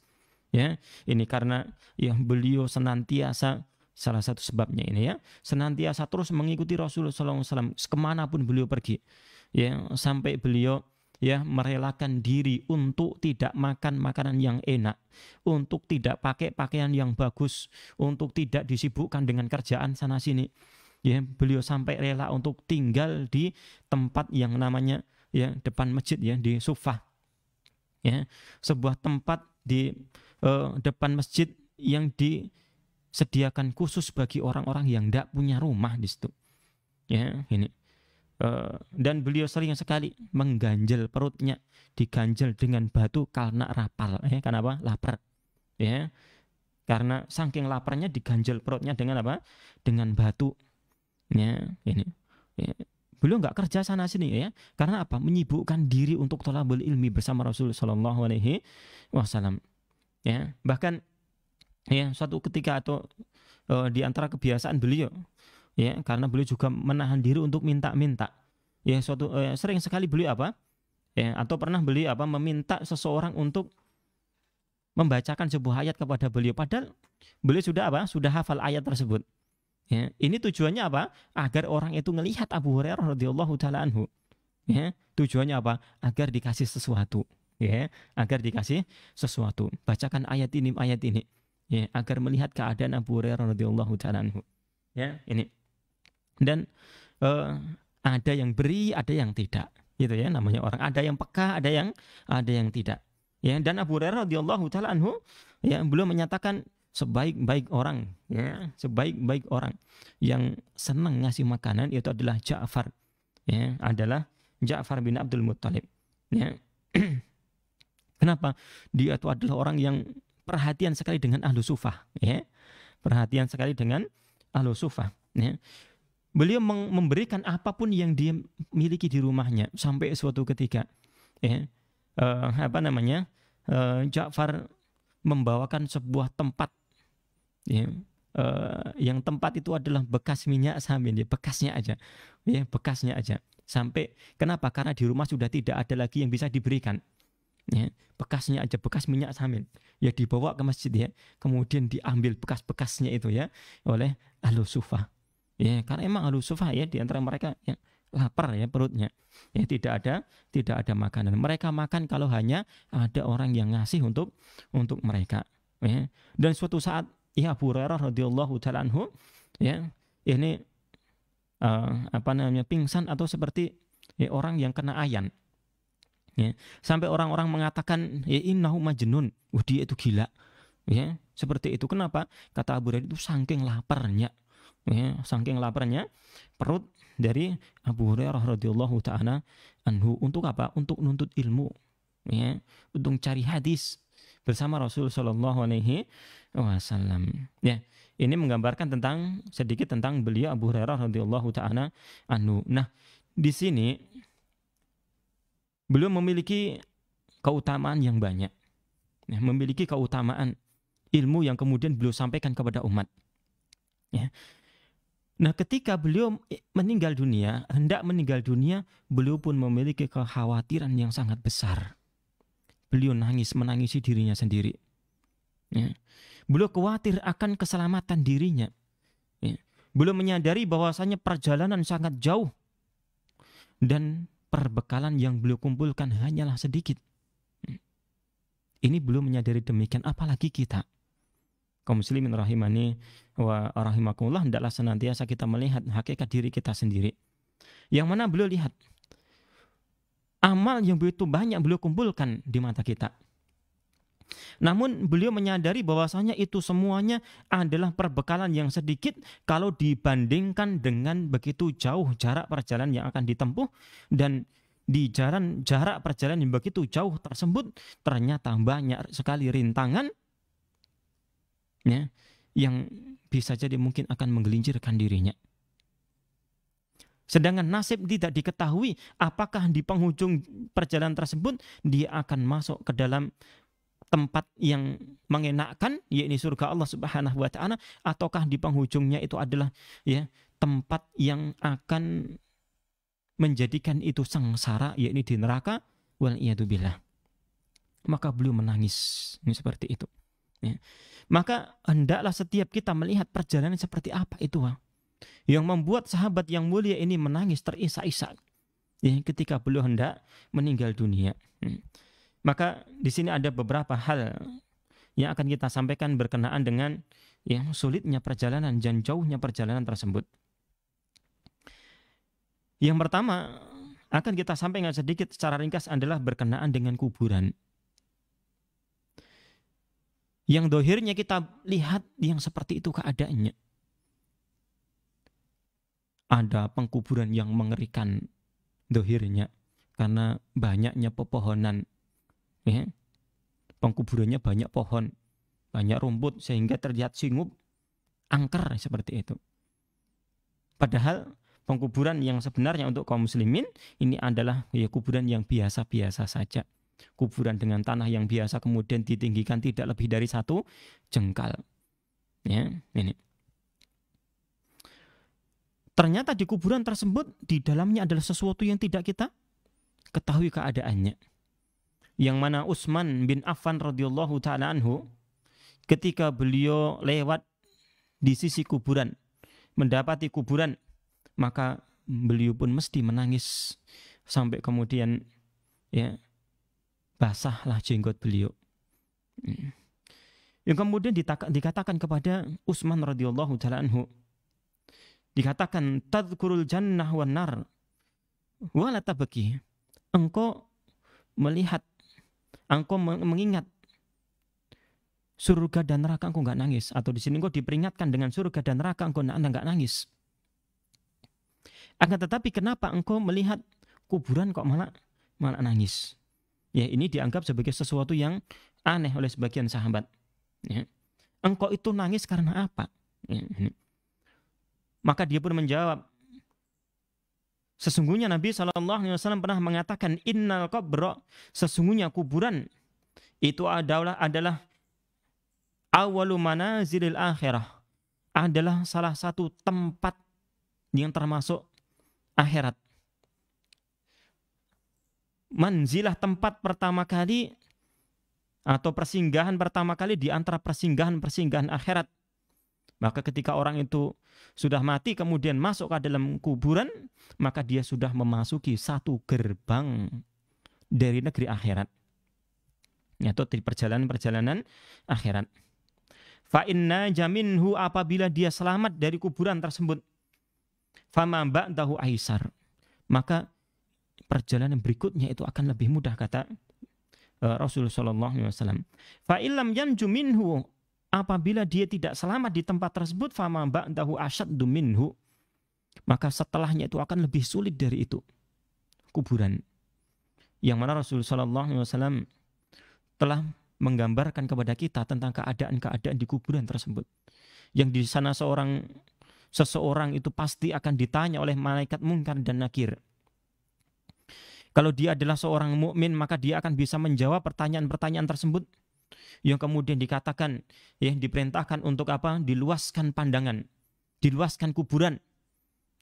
Ya, ini karena ya beliau senantiasa, salah satu sebabnya ini, ya, senantiasa terus mengikuti Rasulullah SAW kemanapun beliau pergi, ya, sampai beliau ya merelakan diri untuk tidak makan makanan yang enak, untuk tidak pakai pakaian yang bagus, untuk tidak disibukkan dengan kerjaan sana sini, ya, beliau sampai rela untuk tinggal di tempat yang namanya ya depan masjid, ya, di Sufah, ya, sebuah tempat di depan masjid yang di sediakan khusus bagi orang-orang yang tidak punya rumah di situ, ya, ini. Dan beliau sering sekali mengganjal perutnya, diganjal dengan batu karena rapal, karena apa? Lapar, ya, karena saking laparnya diganjal perutnya dengan apa? Dengan batu, ya, ini. Ya. Beliau nggak kerja sana sini, ya, karena apa? Menyibukkan diri untuk thalabul ilmi bersama Rasulullah Shallallahu Alaihi Wasallam, ya, bahkan ya, suatu ketika atau di antara kebiasaan beliau, ya, karena beliau juga menahan diri untuk minta-minta, ya, sering sekali beliau apa, ya, atau pernah beliau apa meminta seseorang untuk membacakan sebuah ayat kepada beliau, padahal beliau sudah apa, sudah hafal ayat tersebut, ya, ini tujuannya apa, agar orang itu melihat Abu Hurairah radhiyallahu taala anhu, ya, tujuannya apa, agar dikasih sesuatu, ya, agar dikasih sesuatu, bacakan ayat ini, ayat ini. Ya, agar melihat keadaan Abu Hurairah radhiyallahu ta'ala anhu, ya, ini. Dan ada yang beri, ada yang tidak, gitu, ya, namanya orang, ada yang peka, ada yang tidak, ya. Dan Abu Hurairah radhiyallahu ta'ala anhu, ya, beliau menyatakan sebaik-baik orang, ya, sebaik-baik orang yang senang ngasih makanan itu adalah Ja'far, ya, adalah Ja'far bin Abdul Muttalib, ya. Kenapa? Dia itu adalah orang yang perhatian sekali dengan ahlu sufah, ya, perhatian sekali dengan ahlu sufah, ya. Beliau memberikan apapun yang dia miliki di rumahnya sampai suatu ketika, ya, Ja'far membawakan sebuah tempat, ya, yang tempat itu adalah bekas minyak samin, ya, bekasnya aja, ya, bekasnya aja. Sampai kenapa? Karena di rumah sudah tidak ada lagi yang bisa diberikan. Ya, bekasnya aja, bekas minyak samin, ya, dibawa ke masjid, ya, kemudian diambil bekas-bekasnya itu, ya, oleh ahlu sufah, ya, karena emang ahlu sufah, ya, diantara mereka yang lapar, ya, perutnya, ya, tidak ada makanan, mereka makan kalau hanya ada orang yang ngasih untuk mereka, ya. Dan suatu saat, ya, Abu Hurairah radhiyallahu taala anhu, ya, ini pingsan atau seperti, ya, orang yang kena ayan. Ya, sampai orang-orang mengatakan, ya, innahu majnun, dia itu gila, ya, seperti itu. Kenapa? Kata Abu Hurairah itu saking laparnya, ya, saking laparnya perut dari Abu Hurairah radhiyallahu ta'ala anhu. Untuk apa? Untuk nuntut ilmu, ya, untuk cari hadis bersama Rasul Shallallahu Alaihi Wasallam, ya. Ini menggambarkan tentang sedikit tentang beliau Abu Hurairah radhiyallahu ta'ala anhu. Nah, di sini beliau memiliki keutamaan yang banyak, ya, memiliki keutamaan ilmu yang kemudian beliau sampaikan kepada umat, ya. Nah, ketika beliau meninggal dunia, hendak meninggal dunia, beliau pun memiliki kekhawatiran yang sangat besar. Beliau menangisi dirinya sendiri. Ya. Beliau khawatir akan keselamatan dirinya. Ya. Beliau menyadari bahwasanya perjalanan sangat jauh dan perbekalan yang beliau kumpulkan hanyalah sedikit. Ini belum menyadari demikian, apalagi kita. Kaum muslimin rahimani wa rahimakumullah, hendaklah senantiasa kita melihat hakikat diri kita sendiri. Yang mana beliau lihat amal yang begitu banyak beliau kumpulkan di mata kita. Namun beliau menyadari bahwasanya itu semuanya adalah perbekalan yang sedikit kalau dibandingkan dengan begitu jauh jarak perjalanan yang akan ditempuh, dan di jarak perjalanan yang begitu jauh tersebut ternyata banyak sekali rintangan. Ya, yang bisa jadi mungkin akan menggelincirkan dirinya. Sedangkan nasib tidak diketahui apakah di penghujung perjalanan tersebut dia akan masuk ke dalam tempat yang mengenakkan, yaitu surga Allah Subhanahu wa ta'ala, ataukah di penghujungnya itu adalah ya tempat yang akan menjadikan itu sengsara, yaitu di neraka, wal'iyadzubillah. Maka beliau menangis. Ini seperti itu. Ya. Maka hendaklah setiap kita melihat perjalanan seperti apa itu yang membuat sahabat yang mulia ini menangis terisak-isak ya, ketika beliau hendak meninggal dunia. Maka di sini ada beberapa hal yang akan kita sampaikan berkenaan dengan ya, sulitnya perjalanan dan jauhnya perjalanan tersebut. Yang pertama akan kita sampaikan sedikit secara ringkas adalah berkenaan dengan kuburan. Yang dohirnya kita lihat yang seperti itu keadaannya. Ada pengkuburan yang mengerikan dohirnya karena banyaknya pepohonan. Ya. Pengkuburannya banyak pohon, banyak rumput sehingga terlihat singup, angker seperti itu. Padahal pengkuburan yang sebenarnya untuk kaum muslimin ini adalah ya, kuburan yang biasa-biasa saja. Kuburan dengan tanah yang biasa kemudian ditinggikan tidak lebih dari 1 jengkal. Ya, ini. Ternyata di kuburan tersebut di dalamnya adalah sesuatu yang tidak kita ketahui keadaannya. Yang mana Utsman bin Affan radhiyallahu ta'ala anhu ketika beliau lewat di sisi kuburan, mendapati kuburan, maka beliau pun mesti menangis sampai kemudian ya basahlah jenggot beliau. Yang kemudian dikatakan kepada Utsman radhiyallahu ta'ala anhu, dikatakan tadhkurul jannah wan nar wa la tabki. Engkau melihat, engkau mengingat surga dan neraka, engkau enggak nangis. Atau di sini engkau diperingatkan dengan surga dan neraka, engkau enggak nangis. Akan tetapi kenapa engkau melihat kuburan kok malah nangis? Ya, ini dianggap sebagai sesuatu yang aneh oleh sebagian sahabat. Ya. Engkau itu nangis karena apa? Ya. Maka dia pun menjawab, sesungguhnya Nabi SAW pernah mengatakan, innal qabra, sesungguhnya kuburan itu adalah awalu manazilil akhirah, adalah salah satu tempat yang termasuk akhirat. Manzilah, tempat pertama kali atau persinggahan pertama kali di antara persinggahan-persinggahan akhirat. Maka ketika orang itu sudah mati kemudian masuk ke dalam kuburan, maka dia sudah memasuki 1 gerbang dari negeri akhirat, atau di perjalanan-perjalanan akhirat. Fa inna jaminhu, apabila dia selamat dari kuburan tersebut, fama ba'dahu aisar, maka perjalanan berikutnya itu akan lebih mudah, kata Rasulullah SAW. Fa illam yanju minhu, apabila dia tidak selamat di tempat tersebut, fama ba'dahu ashaddu minhu, maka setelahnya itu akan lebih sulit dari itu, kuburan. Yang mana Rasulullah SAW telah menggambarkan kepada kita tentang keadaan-keadaan di kuburan tersebut. Yang di sana seseorang itu pasti akan ditanya oleh malaikat Munkar dan Nakir. Kalau dia adalah seorang mukmin, maka dia akan bisa menjawab pertanyaan-pertanyaan tersebut. Yang kemudian dikatakan, ya, diperintahkan untuk apa? Diluaskan pandangan, diluaskan kuburan,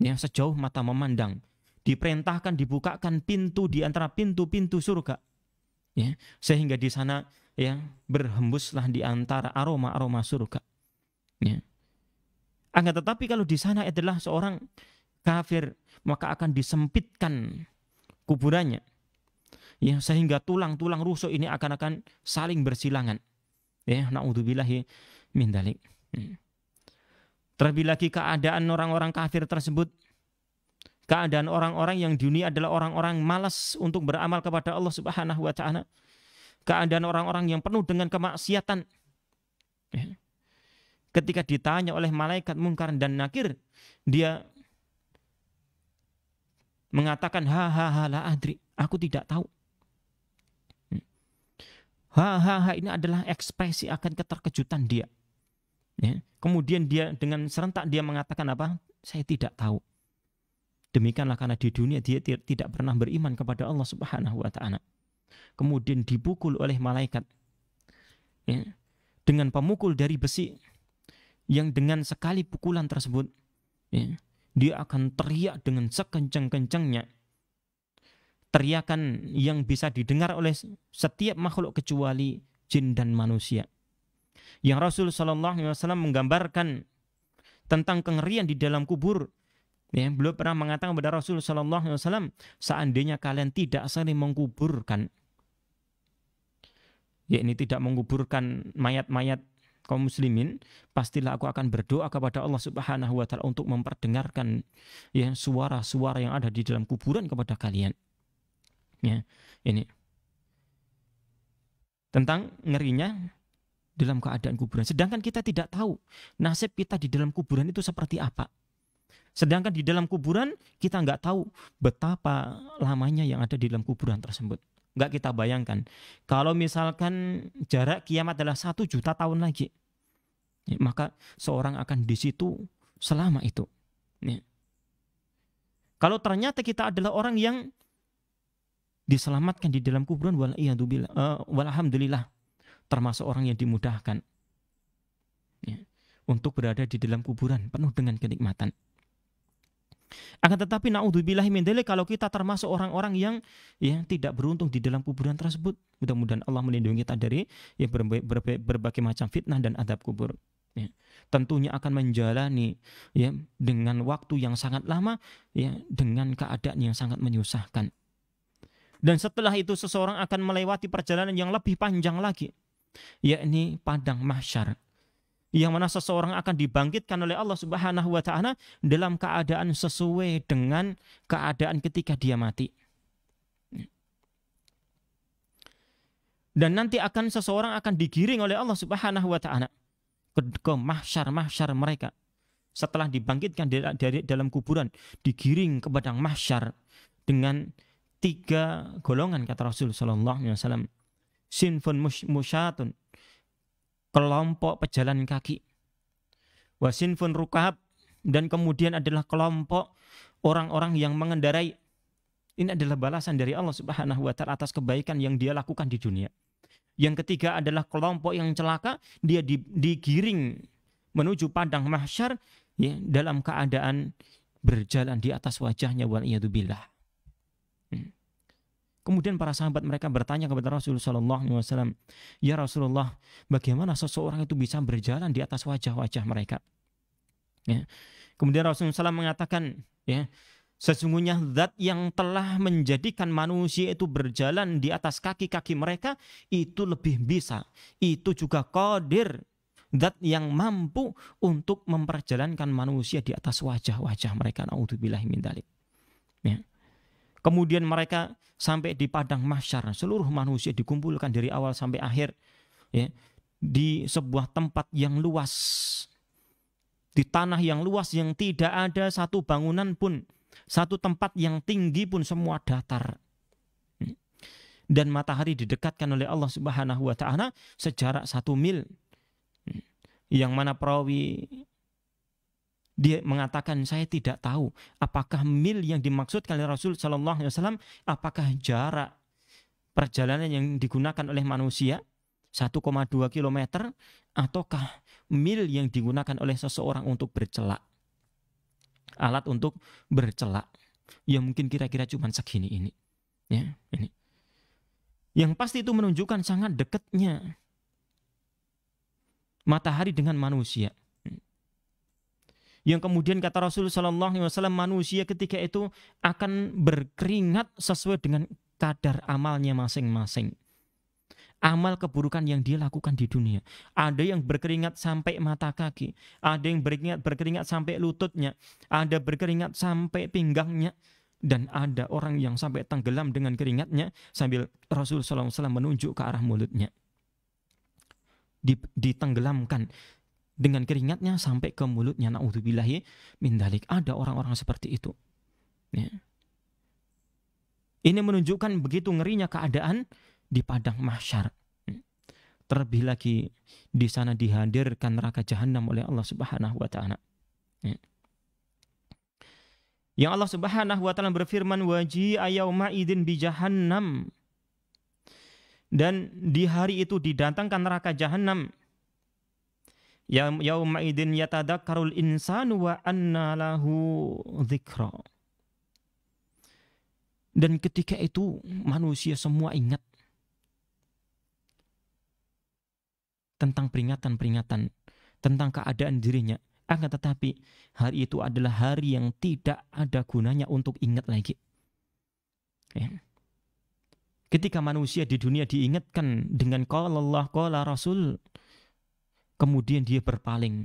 ya, sejauh mata memandang. Diperintahkan dibukakan pintu di antara pintu-pintu surga, ya, sehingga di sana ya berhembuslah di antara aroma-aroma surga. Ya. Akan tetapi kalau di sana adalah seorang kafir, maka akan disempitkan kuburannya, ya, sehingga tulang-tulang rusuk ini akan saling bersilangan. Ya, naudzubillahi min dzalik. Terlebih lagi keadaan orang-orang kafir tersebut, keadaan orang-orang yang di dunia adalah orang-orang malas untuk beramal kepada Allah Subhanahu wa Ta'ala. Keadaan orang-orang yang penuh dengan kemaksiatan. Ketika ditanya oleh malaikat Munkar dan Nakir, dia mengatakan, ha ha ha la adri, aku tidak tahu. Ha ha ha ini adalah ekspresi akan keterkejutan dia. Kemudian dia dengan serentak dia mengatakan apa? Saya tidak tahu. Demikianlah karena di dunia dia tidak pernah beriman kepada Allah Subhanahu wa Ta'ala. Kemudian dipukul oleh malaikat, ya, dengan pemukul dari besi, yang dengan sekali pukulan tersebut, ya, dia akan teriak dengan sekencang-kencangnya. Teriakan yang bisa didengar oleh setiap makhluk kecuali jin dan manusia. Yang Rasul SAW menggambarkan tentang kengerian di dalam kubur. Ya, beliau pernah mengatakan kepada Rasul sallallahu alaihi wasallam, seandainya kalian tidak saling menguburkan, yakni tidak menguburkan mayat-mayat kaum muslimin, pastilah aku akan berdoa kepada Allah Subhanahu wa Ta'ala untuk memperdengarkan ya suara-suara yang ada di dalam kuburan kepada kalian. Ya, ini tentang ngerinya dalam keadaan kuburan. Sedangkan kita tidak tahu nasib kita di dalam kuburan itu seperti apa. Sedangkan di dalam kuburan kita nggak tahu betapa lamanya yang ada di dalam kuburan tersebut. Nggak kita bayangkan. Kalau misalkan jarak kiamat adalah 1 juta tahun lagi, ya, maka seorang akan di situ selama itu. Ya. Kalau ternyata kita adalah orang yang diselamatkan di dalam kuburan, walhamdulillah, termasuk orang yang dimudahkan, ya, untuk berada di dalam kuburan penuh dengan kenikmatan. Akan tetapi naudzubillahi min dzalik kalau kita termasuk orang-orang yang ya tidak beruntung di dalam kuburan tersebut. Mudah-mudahan Allah melindungi kita dari ya, berbagai macam fitnah dan adab kubur. Ya. Tentunya akan menjalani ya dengan waktu yang sangat lama, ya, dengan keadaan yang sangat menyusahkan. Dan setelah itu seseorang akan melewati perjalanan yang lebih panjang lagi, yakni padang mahsyar, yang mana seseorang akan dibangkitkan oleh Allah Subhanahu wa Ta'ala dalam keadaan sesuai dengan keadaan ketika dia mati. Dan nanti akan seseorang akan digiring oleh Allah Subhanahu wa Ta'ala ke mahsyar-mahsyar mereka. Setelah dibangkitkan dari dalam kuburan, digiring ke padang mahsyar dengan 3 golongan kata Rasul sallallahu alaihi wasallam. Sinfun musyatun, kelompok pejalan kaki, wasinfun rukab, dan kemudian adalah kelompok orang-orang yang mengendarai. Ini adalah balasan dari Allah Subhanahu wa Ta'ala atas kebaikan yang dia lakukan di dunia. Yang ketiga adalah kelompok yang celaka, dia digiring menuju padang mahsyar ya, dalam keadaan berjalan di atas wajahnya waliyadzubillah. Kemudian para sahabat mereka bertanya kepada Rasulullah SAW, ya Rasulullah, bagaimana seseorang itu bisa berjalan di atas wajah-wajah mereka? Ya. Kemudian Rasulullah SAW mengatakan, ya, sesungguhnya zat yang telah menjadikan manusia itu berjalan di atas kaki-kaki mereka, itu lebih bisa. Itu juga qadir, zat yang mampu untuk memperjalankan manusia di atas wajah-wajah mereka. Na'udzubillahi min dzalik. Ya. Kemudian mereka sampai di padang mahsyar, seluruh manusia dikumpulkan dari awal sampai akhir ya, di sebuah tempat yang luas, di tanah yang luas yang tidak ada satu bangunan pun, satu tempat yang tinggi pun, semua datar. Dan matahari didekatkan oleh Allah Subhanahu wa Ta'ala sejarak 1 mil, yang mana perawi dia mengatakan, saya tidak tahu apakah mil yang dimaksudkan oleh Rasul sallallahu alaihi wasallam, apakah jarak perjalanan yang digunakan oleh manusia 1,2 kilometer ataukah mil yang digunakan oleh seseorang untuk bercelak. alat untuk bercelak. Ya mungkin kira-kira cuma segini ini. Ya, ini. Yang pasti itu menunjukkan sangat dekatnya matahari dengan manusia. Yang kemudian kata Rasulullah SAW, manusia ketika itu akan berkeringat sesuai dengan kadar amalnya masing-masing. Amal keburukan yang dia lakukan di dunia. Ada yang berkeringat sampai mata kaki. Ada yang berkeringat sampai lututnya. Ada berkeringat sampai pinggangnya. Dan ada orang yang sampai tenggelam dengan keringatnya sambil Rasulullah SAW menunjuk ke arah mulutnya. Ditenggelamkan dengan keringatnya sampai ke mulutnya. Na'udzubillahi min dzalik. Ada orang-orang seperti itu. Ya. Ini menunjukkan begitu ngerinya keadaan di padang mahsyar. Terlebih lagi di sana dihadirkan neraka jahanam oleh Allah Subhanahu wa taala. Ya. Yang Allah Subhanahu wa taala berfirman, waji'a yauma idzin bi jahannam. Dan di hari itu didatangkan neraka jahanam. Yauma idzin yatadakkarul insanu wa anna lahu dzikra. Dan ketika itu manusia semua ingat tentang peringatan-peringatan tentang keadaan dirinya. Akan tetapi hari itu adalah hari yang tidak ada gunanya untuk ingat lagi. Ya. Ketika manusia di dunia diingatkan dengan qala Allah, qala Rasul, kemudian dia berpaling,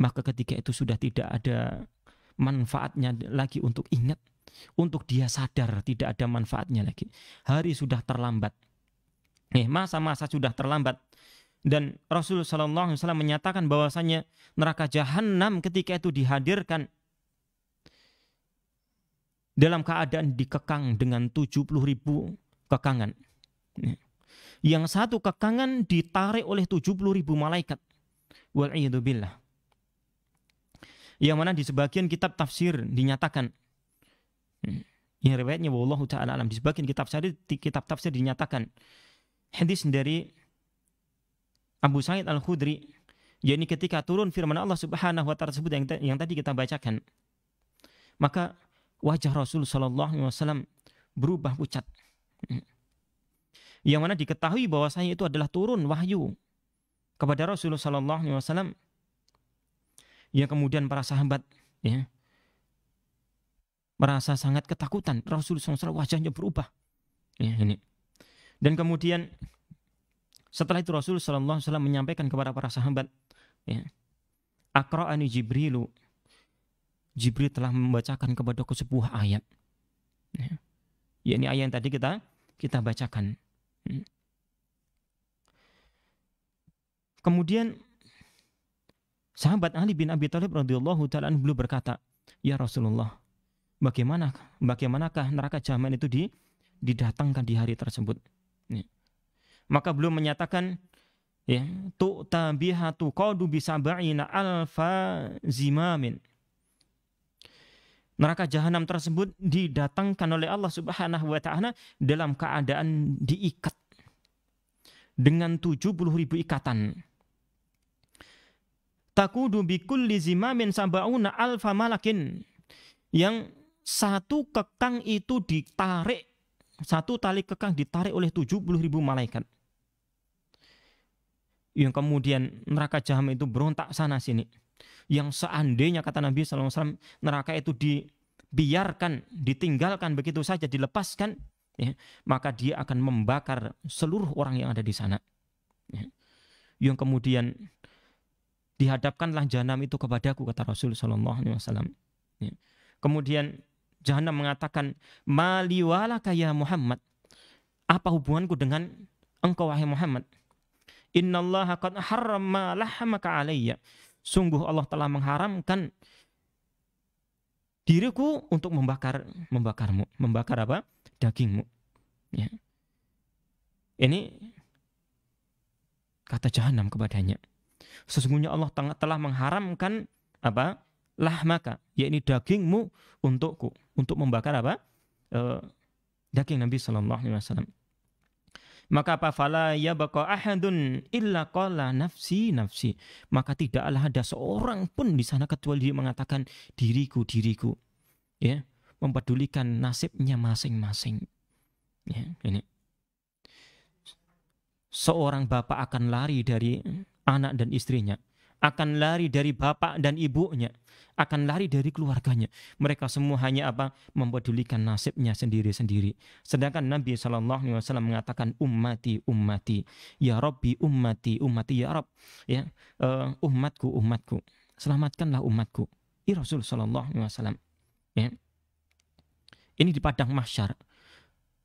maka ketika itu sudah tidak ada manfaatnya lagi untuk ingat, untuk dia sadar tidak ada manfaatnya lagi. Hari sudah terlambat. Masa-masa sudah terlambat. Dan Rasulullah SAW menyatakan bahwasanya neraka jahanam ketika itu dihadirkan dalam keadaan dikekang dengan 70.000 kekangan. Yang satu kekangan ditarik oleh 70.000 malaikat. Wal'iyadzubillah. Yang mana di sebagian kitab tafsir dinyatakan, yang riwayatnya wallahu ta'ala alam, di sebagian kitab tafsir dinyatakan hadis dari Abu Sa'id Al-Khudri, yakni ketika turun firman Allah Subhanahu wa taala tersebut yang tadi kita bacakan, maka wajah Rasul sallallahu alaihi wasallam berubah pucat. Yang mana diketahui bahwasanya itu adalah turun wahyu kepada Rasulullah sallallahu alaihi wasallam, yang kemudian para sahabat ya merasa sangat ketakutan. Rasulullah SAW wajahnya berubah. Ya, ini. Dan kemudian setelah itu Rasulullah SAW menyampaikan kepada para sahabat, ya, Aqra'ani Jibrilu, Jibril telah membacakan kepadaku sebuah ayat. Ya, ini ayat yang tadi kita bacakan. Kemudian sahabat Ali bin Abi Thalib radhiyallahu ta'ala anhu berkata, ya Rasulullah, bagaimanakah neraka jahanam itu didatangkan di hari tersebut? Ya. Maka beliau menyatakan, ya, tu'ta biha tuqadu bi sab'ina alfa zimamin. Neraka jahanam tersebut didatangkan oleh Allah Subhanahu wa taala dalam keadaan diikat dengan 70.000 ikatan. Taqudu bi kulli zimamin sab'una alfa malakin. Yang satu kekang itu ditarik, satu tali kekang ditarik oleh 70.000 malaikat. Yang kemudian neraka jahanam itu berontak sana sini. Yang seandainya kata Nabi sallallahu alaihi wasallam neraka itu dibiarkan, ditinggalkan begitu saja, dilepaskan, ya, maka dia akan membakar seluruh orang yang ada di sana. Ya. Yang kemudian dihadapkanlah jahanam itu kepadaku kata Rasul sallallahu alaihi wasallam. Ya. Kemudian jahanam mengatakan, mali walaka ya Muhammad, apa hubunganku dengan engkau wahai Muhammad? Innallaha qad harrama lahmaka alayya, sungguh Allah telah mengharamkan diriku untuk membakarmu apa dagingmu. Ya. Ini kata jahanam kepadanya, sesungguhnya Allah telah mengharamkan apa lahmaka, yakni dagingmu untukku, untuk membakar apa daging Nabi sallallahu alaihi wasallam. Maka apa fala yabqa ahadun illa qala nafsi nafsi. Maka tidaklah ada seorang pun di sana kecuali dia mengatakan diriku diriku. Ya, mempedulikan nasibnya masing-masing. Ya, ini. Seorang bapak akan lari dari anak dan istrinya, akan lari dari bapak dan ibunya, akan lari dari keluarganya. Mereka semua hanya apa? Mempedulikan nasibnya sendiri-sendiri. Sedangkan Nabi SAW mengatakan ummati ummati, ya Rabbi ummati ummati ya Rabb, ya umatku umatku, selamatkanlah umatku. I Rasul SAW. Ya. Ini di padang mahsyar.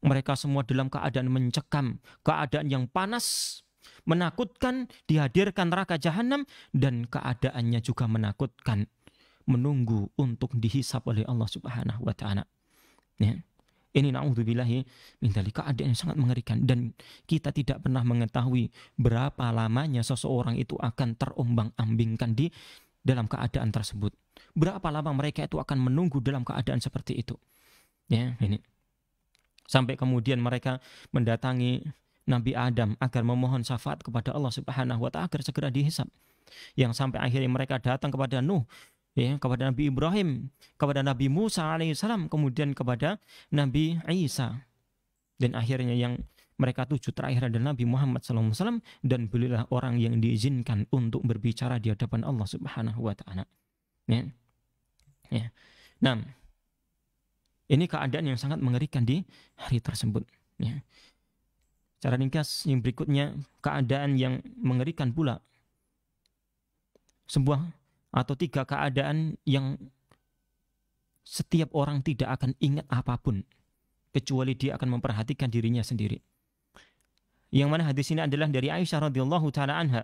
Mereka semua dalam keadaan mencekam, keadaan yang panas, menakutkan, dihadirkan neraka jahanam, dan keadaannya juga menakutkan, menunggu untuk dihisap oleh Allah Subhanahu wa Ta'ala. Ya. Ini na'udzubillahi min dzalik, keadaan yang sangat mengerikan, dan kita tidak pernah mengetahui berapa lamanya seseorang itu akan terombang-ambingkan di dalam keadaan tersebut. Berapa lama mereka itu akan menunggu dalam keadaan seperti itu. Ya, ini. Sampai kemudian mereka mendatangi Nabi Adam agar memohon syafaat kepada Allah Subhanahu wa Ta'ala agar segera dihisap. Yang sampai akhirnya mereka datang kepada Nuh, ya, kepada Nabi Ibrahim, kepada Nabi Musa alaihissalam, kemudian kepada Nabi Isa. Dan akhirnya yang mereka tuju terakhir adalah Nabi Muhammad SAW, dan belilah orang yang diizinkan untuk berbicara di hadapan Allah Subhanahu wa Ta'ala. Ya. Ya. Nah, ini keadaan yang sangat mengerikan di hari tersebut. Ya. Cara ringkas yang berikutnya, keadaan yang mengerikan pula. Sebuah atau tiga keadaan yang setiap orang tidak akan ingat apapun, kecuali dia akan memperhatikan dirinya sendiri. Yang mana hadis ini adalah dari Aisyah radhiyallahu ta'ala anha.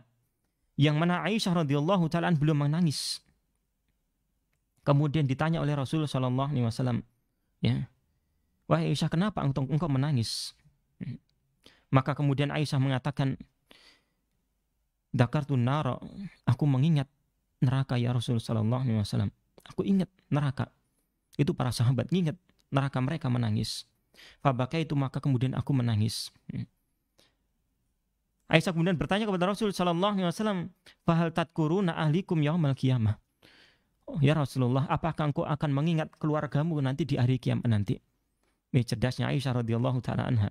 Yang mana Aisyah radhiyallahu ta'ala anha belum menangis. Kemudian ditanya oleh Rasulullah SAW, ya, wahai Aisyah, kenapa engkau menangis? Maka kemudian Aisyah mengatakan, dakartu nara, aku mengingat neraka ya Rasulullah sallallahu alaihi wasallam. Aku ingat neraka. Itu para sahabat ingat neraka, mereka menangis. Fabaka itu, maka kemudian aku menangis. Aisyah kemudian bertanya kepada Rasul sallallahu alaihi wasallam, "Fahal tadkuruna ahlikum yaumal qiyamah?" Oh, ya Rasulullah, apakah engkau akan mengingat keluargamu nanti di hari kiamat nanti? Ini cerdasnya Aisyah radhiyallahu ta'ala anha.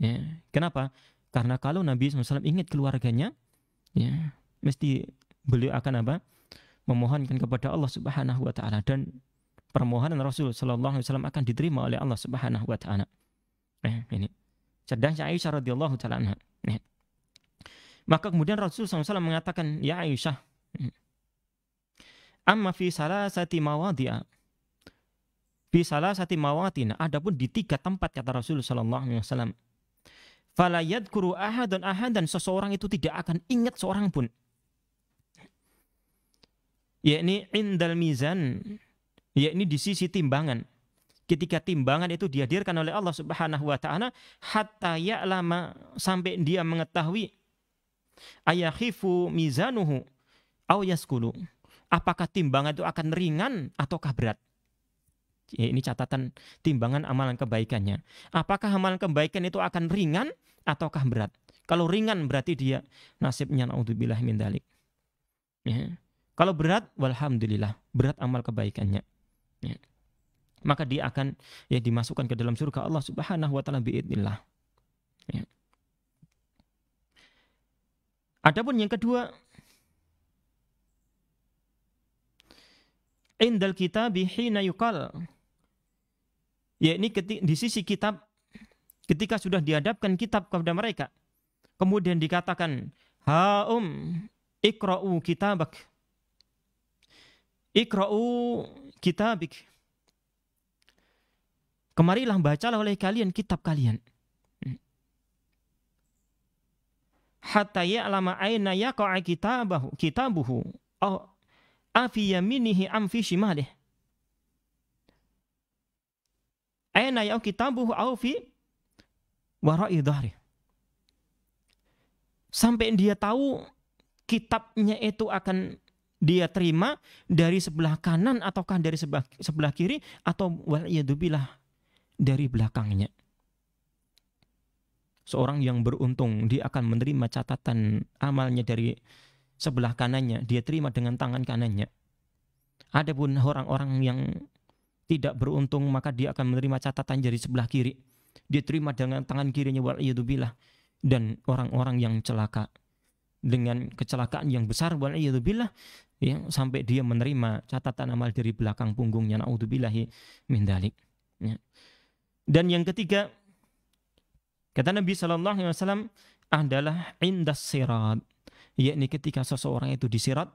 Ya. Kenapa? Karena kalau Nabi SAW ingat keluarganya, ya, mesti beliau akan apa? Memohonkan kepada Allah Subhanahu wa Ta'ala, dan permohonan Rasul sallallahu alaihi wasallam akan diterima oleh Allah Subhanahu wa Ta'ala. Ini cerdasnya Aisyah radhiyallahu ta'ala anha. Ya. Maka kemudian Rasul SAW mengatakan, "Ya Aisyah, amma fi salasati mawadi'a, fi salasati mawatina." Adapun di tiga tempat kata Rasulullah sallallahu alaihi wasallam, "Fala yadhkuru ahadan ahadan," seseorang itu tidak akan ingat seorang pun. Yakni indal mizan, yakni di sisi timbangan. Ketika timbangan itu dihadirkan oleh Allah Subhanahu wa Ta'ala, hatta ya'lama, sampai dia mengetahui, ayakhifu mizanuhu aw yaskulu, apakah timbangan itu akan ringan ataukah berat. Ya, ini catatan timbangan amalan kebaikannya. Apakah amalan kebaikan itu akan ringan ataukah berat? Kalau ringan berarti dia nasibnya na'udzubillah min dzalik. Ya. Kalau berat, walhamdulillah, berat amal kebaikannya. Ya. Maka dia akan, ya, dimasukkan ke dalam surga Allah Subhanahu wa Ta'ala bi'idznillah. Ya. Adapun yang kedua, indal kitabi hina yuqal, yakni di sisi kitab, ketika sudah dihadapkan kitab kepada mereka, kemudian dikatakan, "Haum ikra'u kitabak, ikra'u kitabik," kemarilah, bacalah oleh kalian kitab kalian. Hatta ya'lama aina yaqa'a kitabuhu afi yaminihi am fi shimalihi, aina yau kitabuhu au fi wara'i dhahri, sampai dia tahu kitabnya itu akan dia terima dari sebelah kanan ataukah dari sebelah kiri, atau wal yadubillah dari belakangnya. Seorang yang beruntung, dia akan menerima catatan amalnya dari sebelah kanannya, dia terima dengan tangan kanannya. Adapun orang-orang yang tidak beruntung, maka dia akan menerima catatan dari sebelah kiri, dia terima dengan tangan kirinya, wal'iyadzubillah. Dan orang-orang yang celaka, dengan kecelakaan yang besar, wal'iyadzubillah, ya, sampai dia menerima catatan amal dari belakang punggungnya, na'udzubillahi min dzalik. Ya. Dan yang ketiga, kata Nabi SAW adalah indas sirat, yakni ketika seseorang itu di sirat,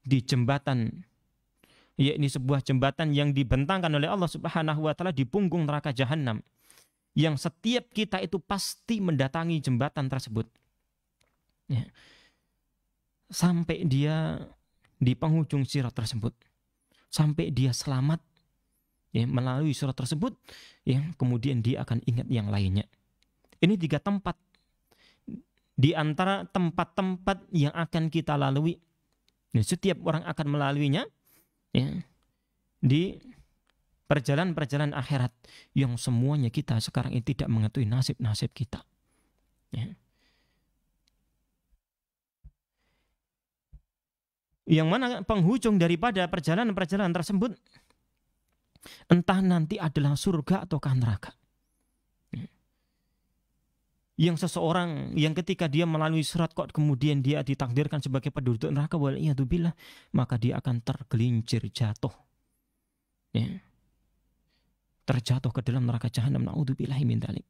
di jembatan, yakni sebuah jembatan yang dibentangkan oleh Allah Subhanahu wa taala di punggung neraka jahanam, yang setiap kita itu pasti mendatangi jembatan tersebut, ya, sampai dia di penghujung sirat tersebut, sampai dia selamat, ya, melalui sirat tersebut, ya, kemudian dia akan ingat yang lainnya. Ini tiga tempat di antara tempat-tempat yang akan kita lalui. Nah, setiap orang akan melaluinya, ya, di perjalanan-perjalanan akhirat yang semuanya kita sekarang ini tidak mengetahui nasib-nasib kita. Ya. Yang mana penghujung daripada perjalanan-perjalanan tersebut entah nanti adalah surga ataukah neraka. Yang seseorang yang ketika dia melalui sirat kok kemudian dia ditakdirkan sebagai penduduk neraka, wal'iyadzubillah, maka dia akan tergelincir jatuh, ya, terjatuh ke dalam neraka jahanam, na'udzubillahi min dzalik.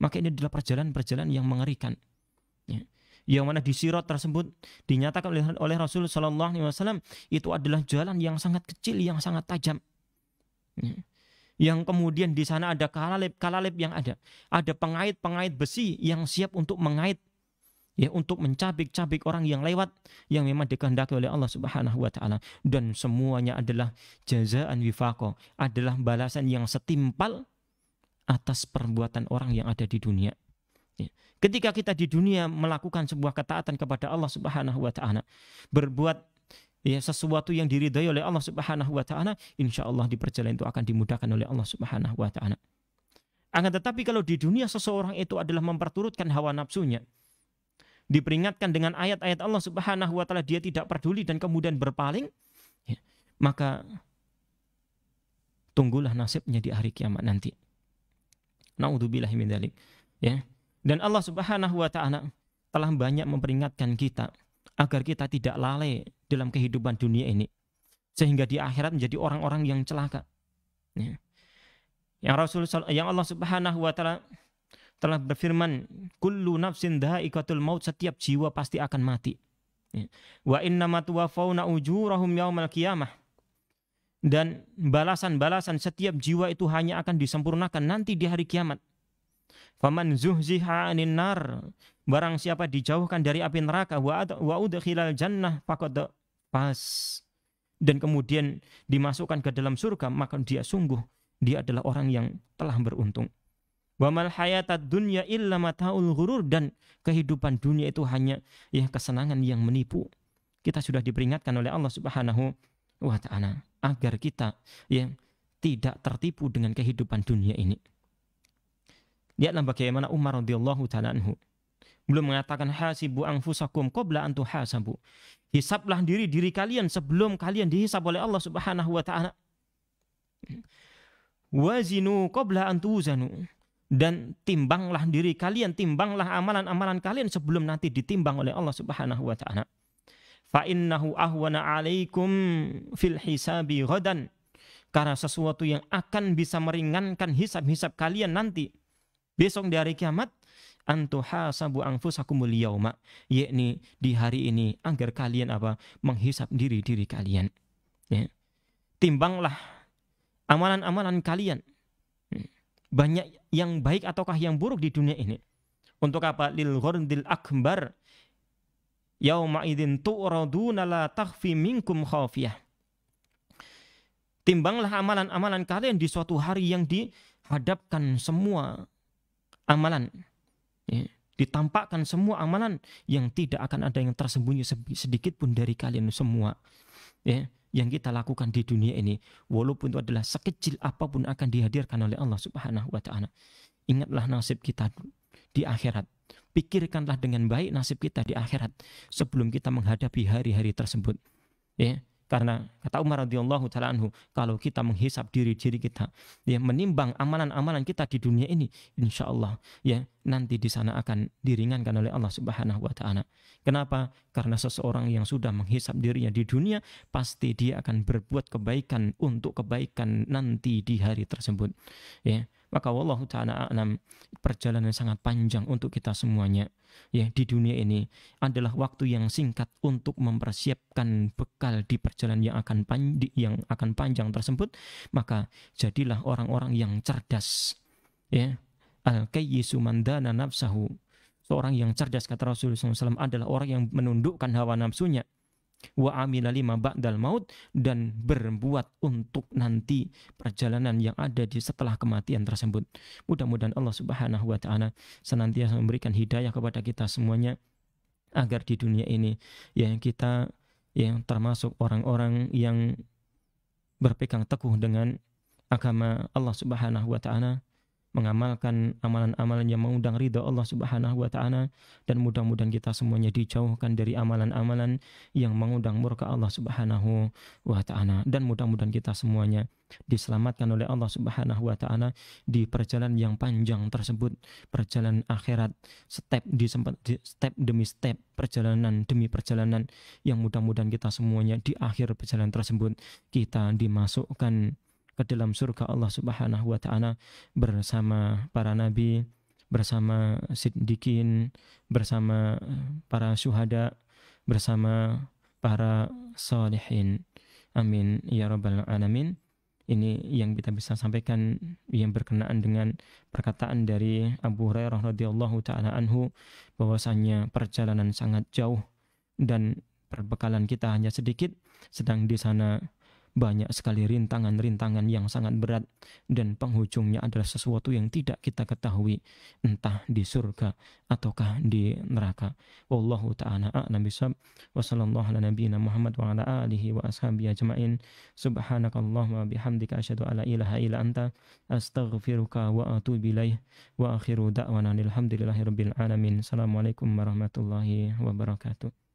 Maka ini adalah perjalanan-perjalanan yang mengerikan, ya, yang mana di sirat tersebut dinyatakan oleh Rasul Shallallahu Alaihi Wasallam itu adalah jalan yang sangat kecil, yang sangat tajam, ya, yang kemudian di sana ada kalalib yang ada pengait besi yang siap untuk mengait, ya, untuk mencabik-cabik orang yang lewat, yang memang dikehendaki oleh Allah Subhanahu wa taala. Dan semuanya adalah jazaan wifaqo, adalah balasan yang setimpal atas perbuatan orang yang ada di dunia. Ya. Ketika kita di dunia melakukan sebuah ketaatan kepada Allah Subhanahu wa taala, berbuat, ya, sesuatu yang diridhai oleh Allah Subhanahu wa taala, insyaallah di perjalanan itu akan dimudahkan oleh Allah Subhanahu wa taala. Akan tetapi kalau di dunia seseorang itu adalah memperturutkan hawa nafsunya, diperingatkan dengan ayat-ayat Allah Subhanahu wa taala dia tidak peduli dan kemudian berpaling, ya, maka tunggulah nasibnya di hari kiamat nanti. Naudzubillahi min dzalik, ya. Dan Allah Subhanahu wa taala telah banyak memperingatkan kita agar kita tidak lalai dalam kehidupan dunia ini, sehingga di akhirat menjadi orang-orang yang celaka. Ya. Yang Allah Subhanahu wa taala telah berfirman, kullu nafsin dha'iqatul maut, setiap jiwa pasti akan mati. Ya. Wa innama tuwaffawna ujurahum yaumal qiyamah. Dan balasan-balasan setiap jiwa itu hanya akan disempurnakan nanti di hari kiamat. Faman zuhziha 'anil nar, barang siapa dijauhkan dari api neraka, wa udkhilal jannah faqad faz, dan kemudian dimasukkan ke dalam surga, maka dia sungguh dia adalah orang yang telah beruntung. Wa mal hayatad dunya illa mataul ghurur, dan kehidupan dunia itu hanya, ya, kesenangan yang menipu. Kita sudah diperingatkan oleh Allah Subhanahu wa taala agar kita, ya, tidak tertipu dengan kehidupan dunia ini. Lihatlah bagaimana Umar radhiyallahu ta'ala anhu belum mengatakan hasibu anfusakum qabla an tuhasabu, hisablah diri kalian sebelum kalian dihisab oleh Allah Subhanahu wa taala. Wazinu qabla an tuzanu, dan timbanglah diri kalian, timbanglah amalan-amalan kalian sebelum nanti ditimbang oleh Allah Subhanahu wa taala. Fa innahu ahwana 'alaikum fil hisabi ghadan, karena sesuatu yang akan bisa meringankan hisab-hisab kalian nanti besok di hari kiamat, antuhasabu anfusakumul yauma, yakni di hari ini agar kalian apa, menghisap diri kalian, ya. Timbanglah amalan-amalan kalian, banyak yang baik ataukah yang buruk di dunia ini, untuk apa, lil ghurdil akbar yauma idzin tu'raduna la takhfi minkum khafiyah, timbanglah amalan-amalan kalian di suatu hari yang dihadapkan semua amalan, ya, ditampakkan semua amalan, yang tidak akan ada yang tersembunyi sedikit pun dari kalian semua, ya, yang kita lakukan di dunia ini, walaupun itu adalah sekecil apapun akan dihadirkan oleh Allah Subhanahu wa taala. Ingatlah nasib kita di akhirat. Pikirkanlah dengan baik nasib kita di akhirat sebelum kita menghadapi hari-hari tersebut. Ya, karena kata Umar radhiyallahu ta'ala anhu, kalau kita menghisap diri kita, ya, menimbang amalan-amalan kita di dunia ini, insya Allah, ya, nanti di sana akan diringankan oleh Allah Subhanahu wa ta'ala. Kenapa? Karena seseorang yang sudah menghisap dirinya di dunia, pasti dia akan berbuat kebaikan untuk kebaikan nanti di hari tersebut. Ya. Maka wallahu ta'ala a'lam, perjalanan sangat panjang untuk kita semuanya, ya, di dunia ini adalah waktu yang singkat untuk mempersiapkan bekal di perjalanan yang akan panjang tersebut. Maka jadilah orang-orang yang cerdas, ya. Al-kayyisu man dana nafsahu, seorang yang cerdas kata Rasulullah SAW adalah orang yang menundukkan hawa nafsunya, wa amila lima ba'dal maut, dan berbuat untuk nanti perjalanan yang ada di setelah kematian tersebut. Mudah-mudahan Allah Subhanahu wa ta'ala senantiasa memberikan hidayah kepada kita semuanya agar di dunia ini, ya, kita yang termasuk orang-orang yang berpegang teguh dengan agama Allah Subhanahu wa ta'ala, mengamalkan amalan-amalan yang mengundang ridha Allah Subhanahu wa ta'ala, dan mudah-mudahan kita semuanya dijauhkan dari amalan-amalan yang mengundang murka Allah Subhanahu wa ta'ala, dan mudah-mudahan kita semuanya diselamatkan oleh Allah Subhanahu wa ta'ala di perjalanan yang panjang tersebut, perjalanan akhirat, step demi step, perjalanan demi perjalanan, yang mudah-mudahan kita semuanya di akhir perjalanan tersebut kita dimasukkan ke dalam surga Allah Subhanahu wa ta'ala bersama para nabi, bersama siddiqin, bersama para syuhada, bersama para salihin. Amin ya rabbal alamin. Ini yang kita bisa sampaikan yang berkenaan dengan perkataan dari Abu Hurairah radhiyallahu ta'ala anhu, bahwasanya perjalanan sangat jauh dan perbekalan kita hanya sedikit, sedang di sana banyak sekali rintangan-rintangan yang sangat berat, dan penghujungnya adalah sesuatu yang tidak kita ketahui, entah di surga ataukah di neraka. Wallahu ta'ala a'lam bishawab. Wa sallallahu ala nabiyyina Muhammad wa ala alihi wa ashabihi ajma'in. Subhanakallahumma wa bihamdika asyhadu an la ilaha illa anta astaghfiruka wa atubu ilaih. Wa akhiru da'wana alhamdulillahi rabbil alamin. Assalamualaikum warahmatullahi wabarakatuh.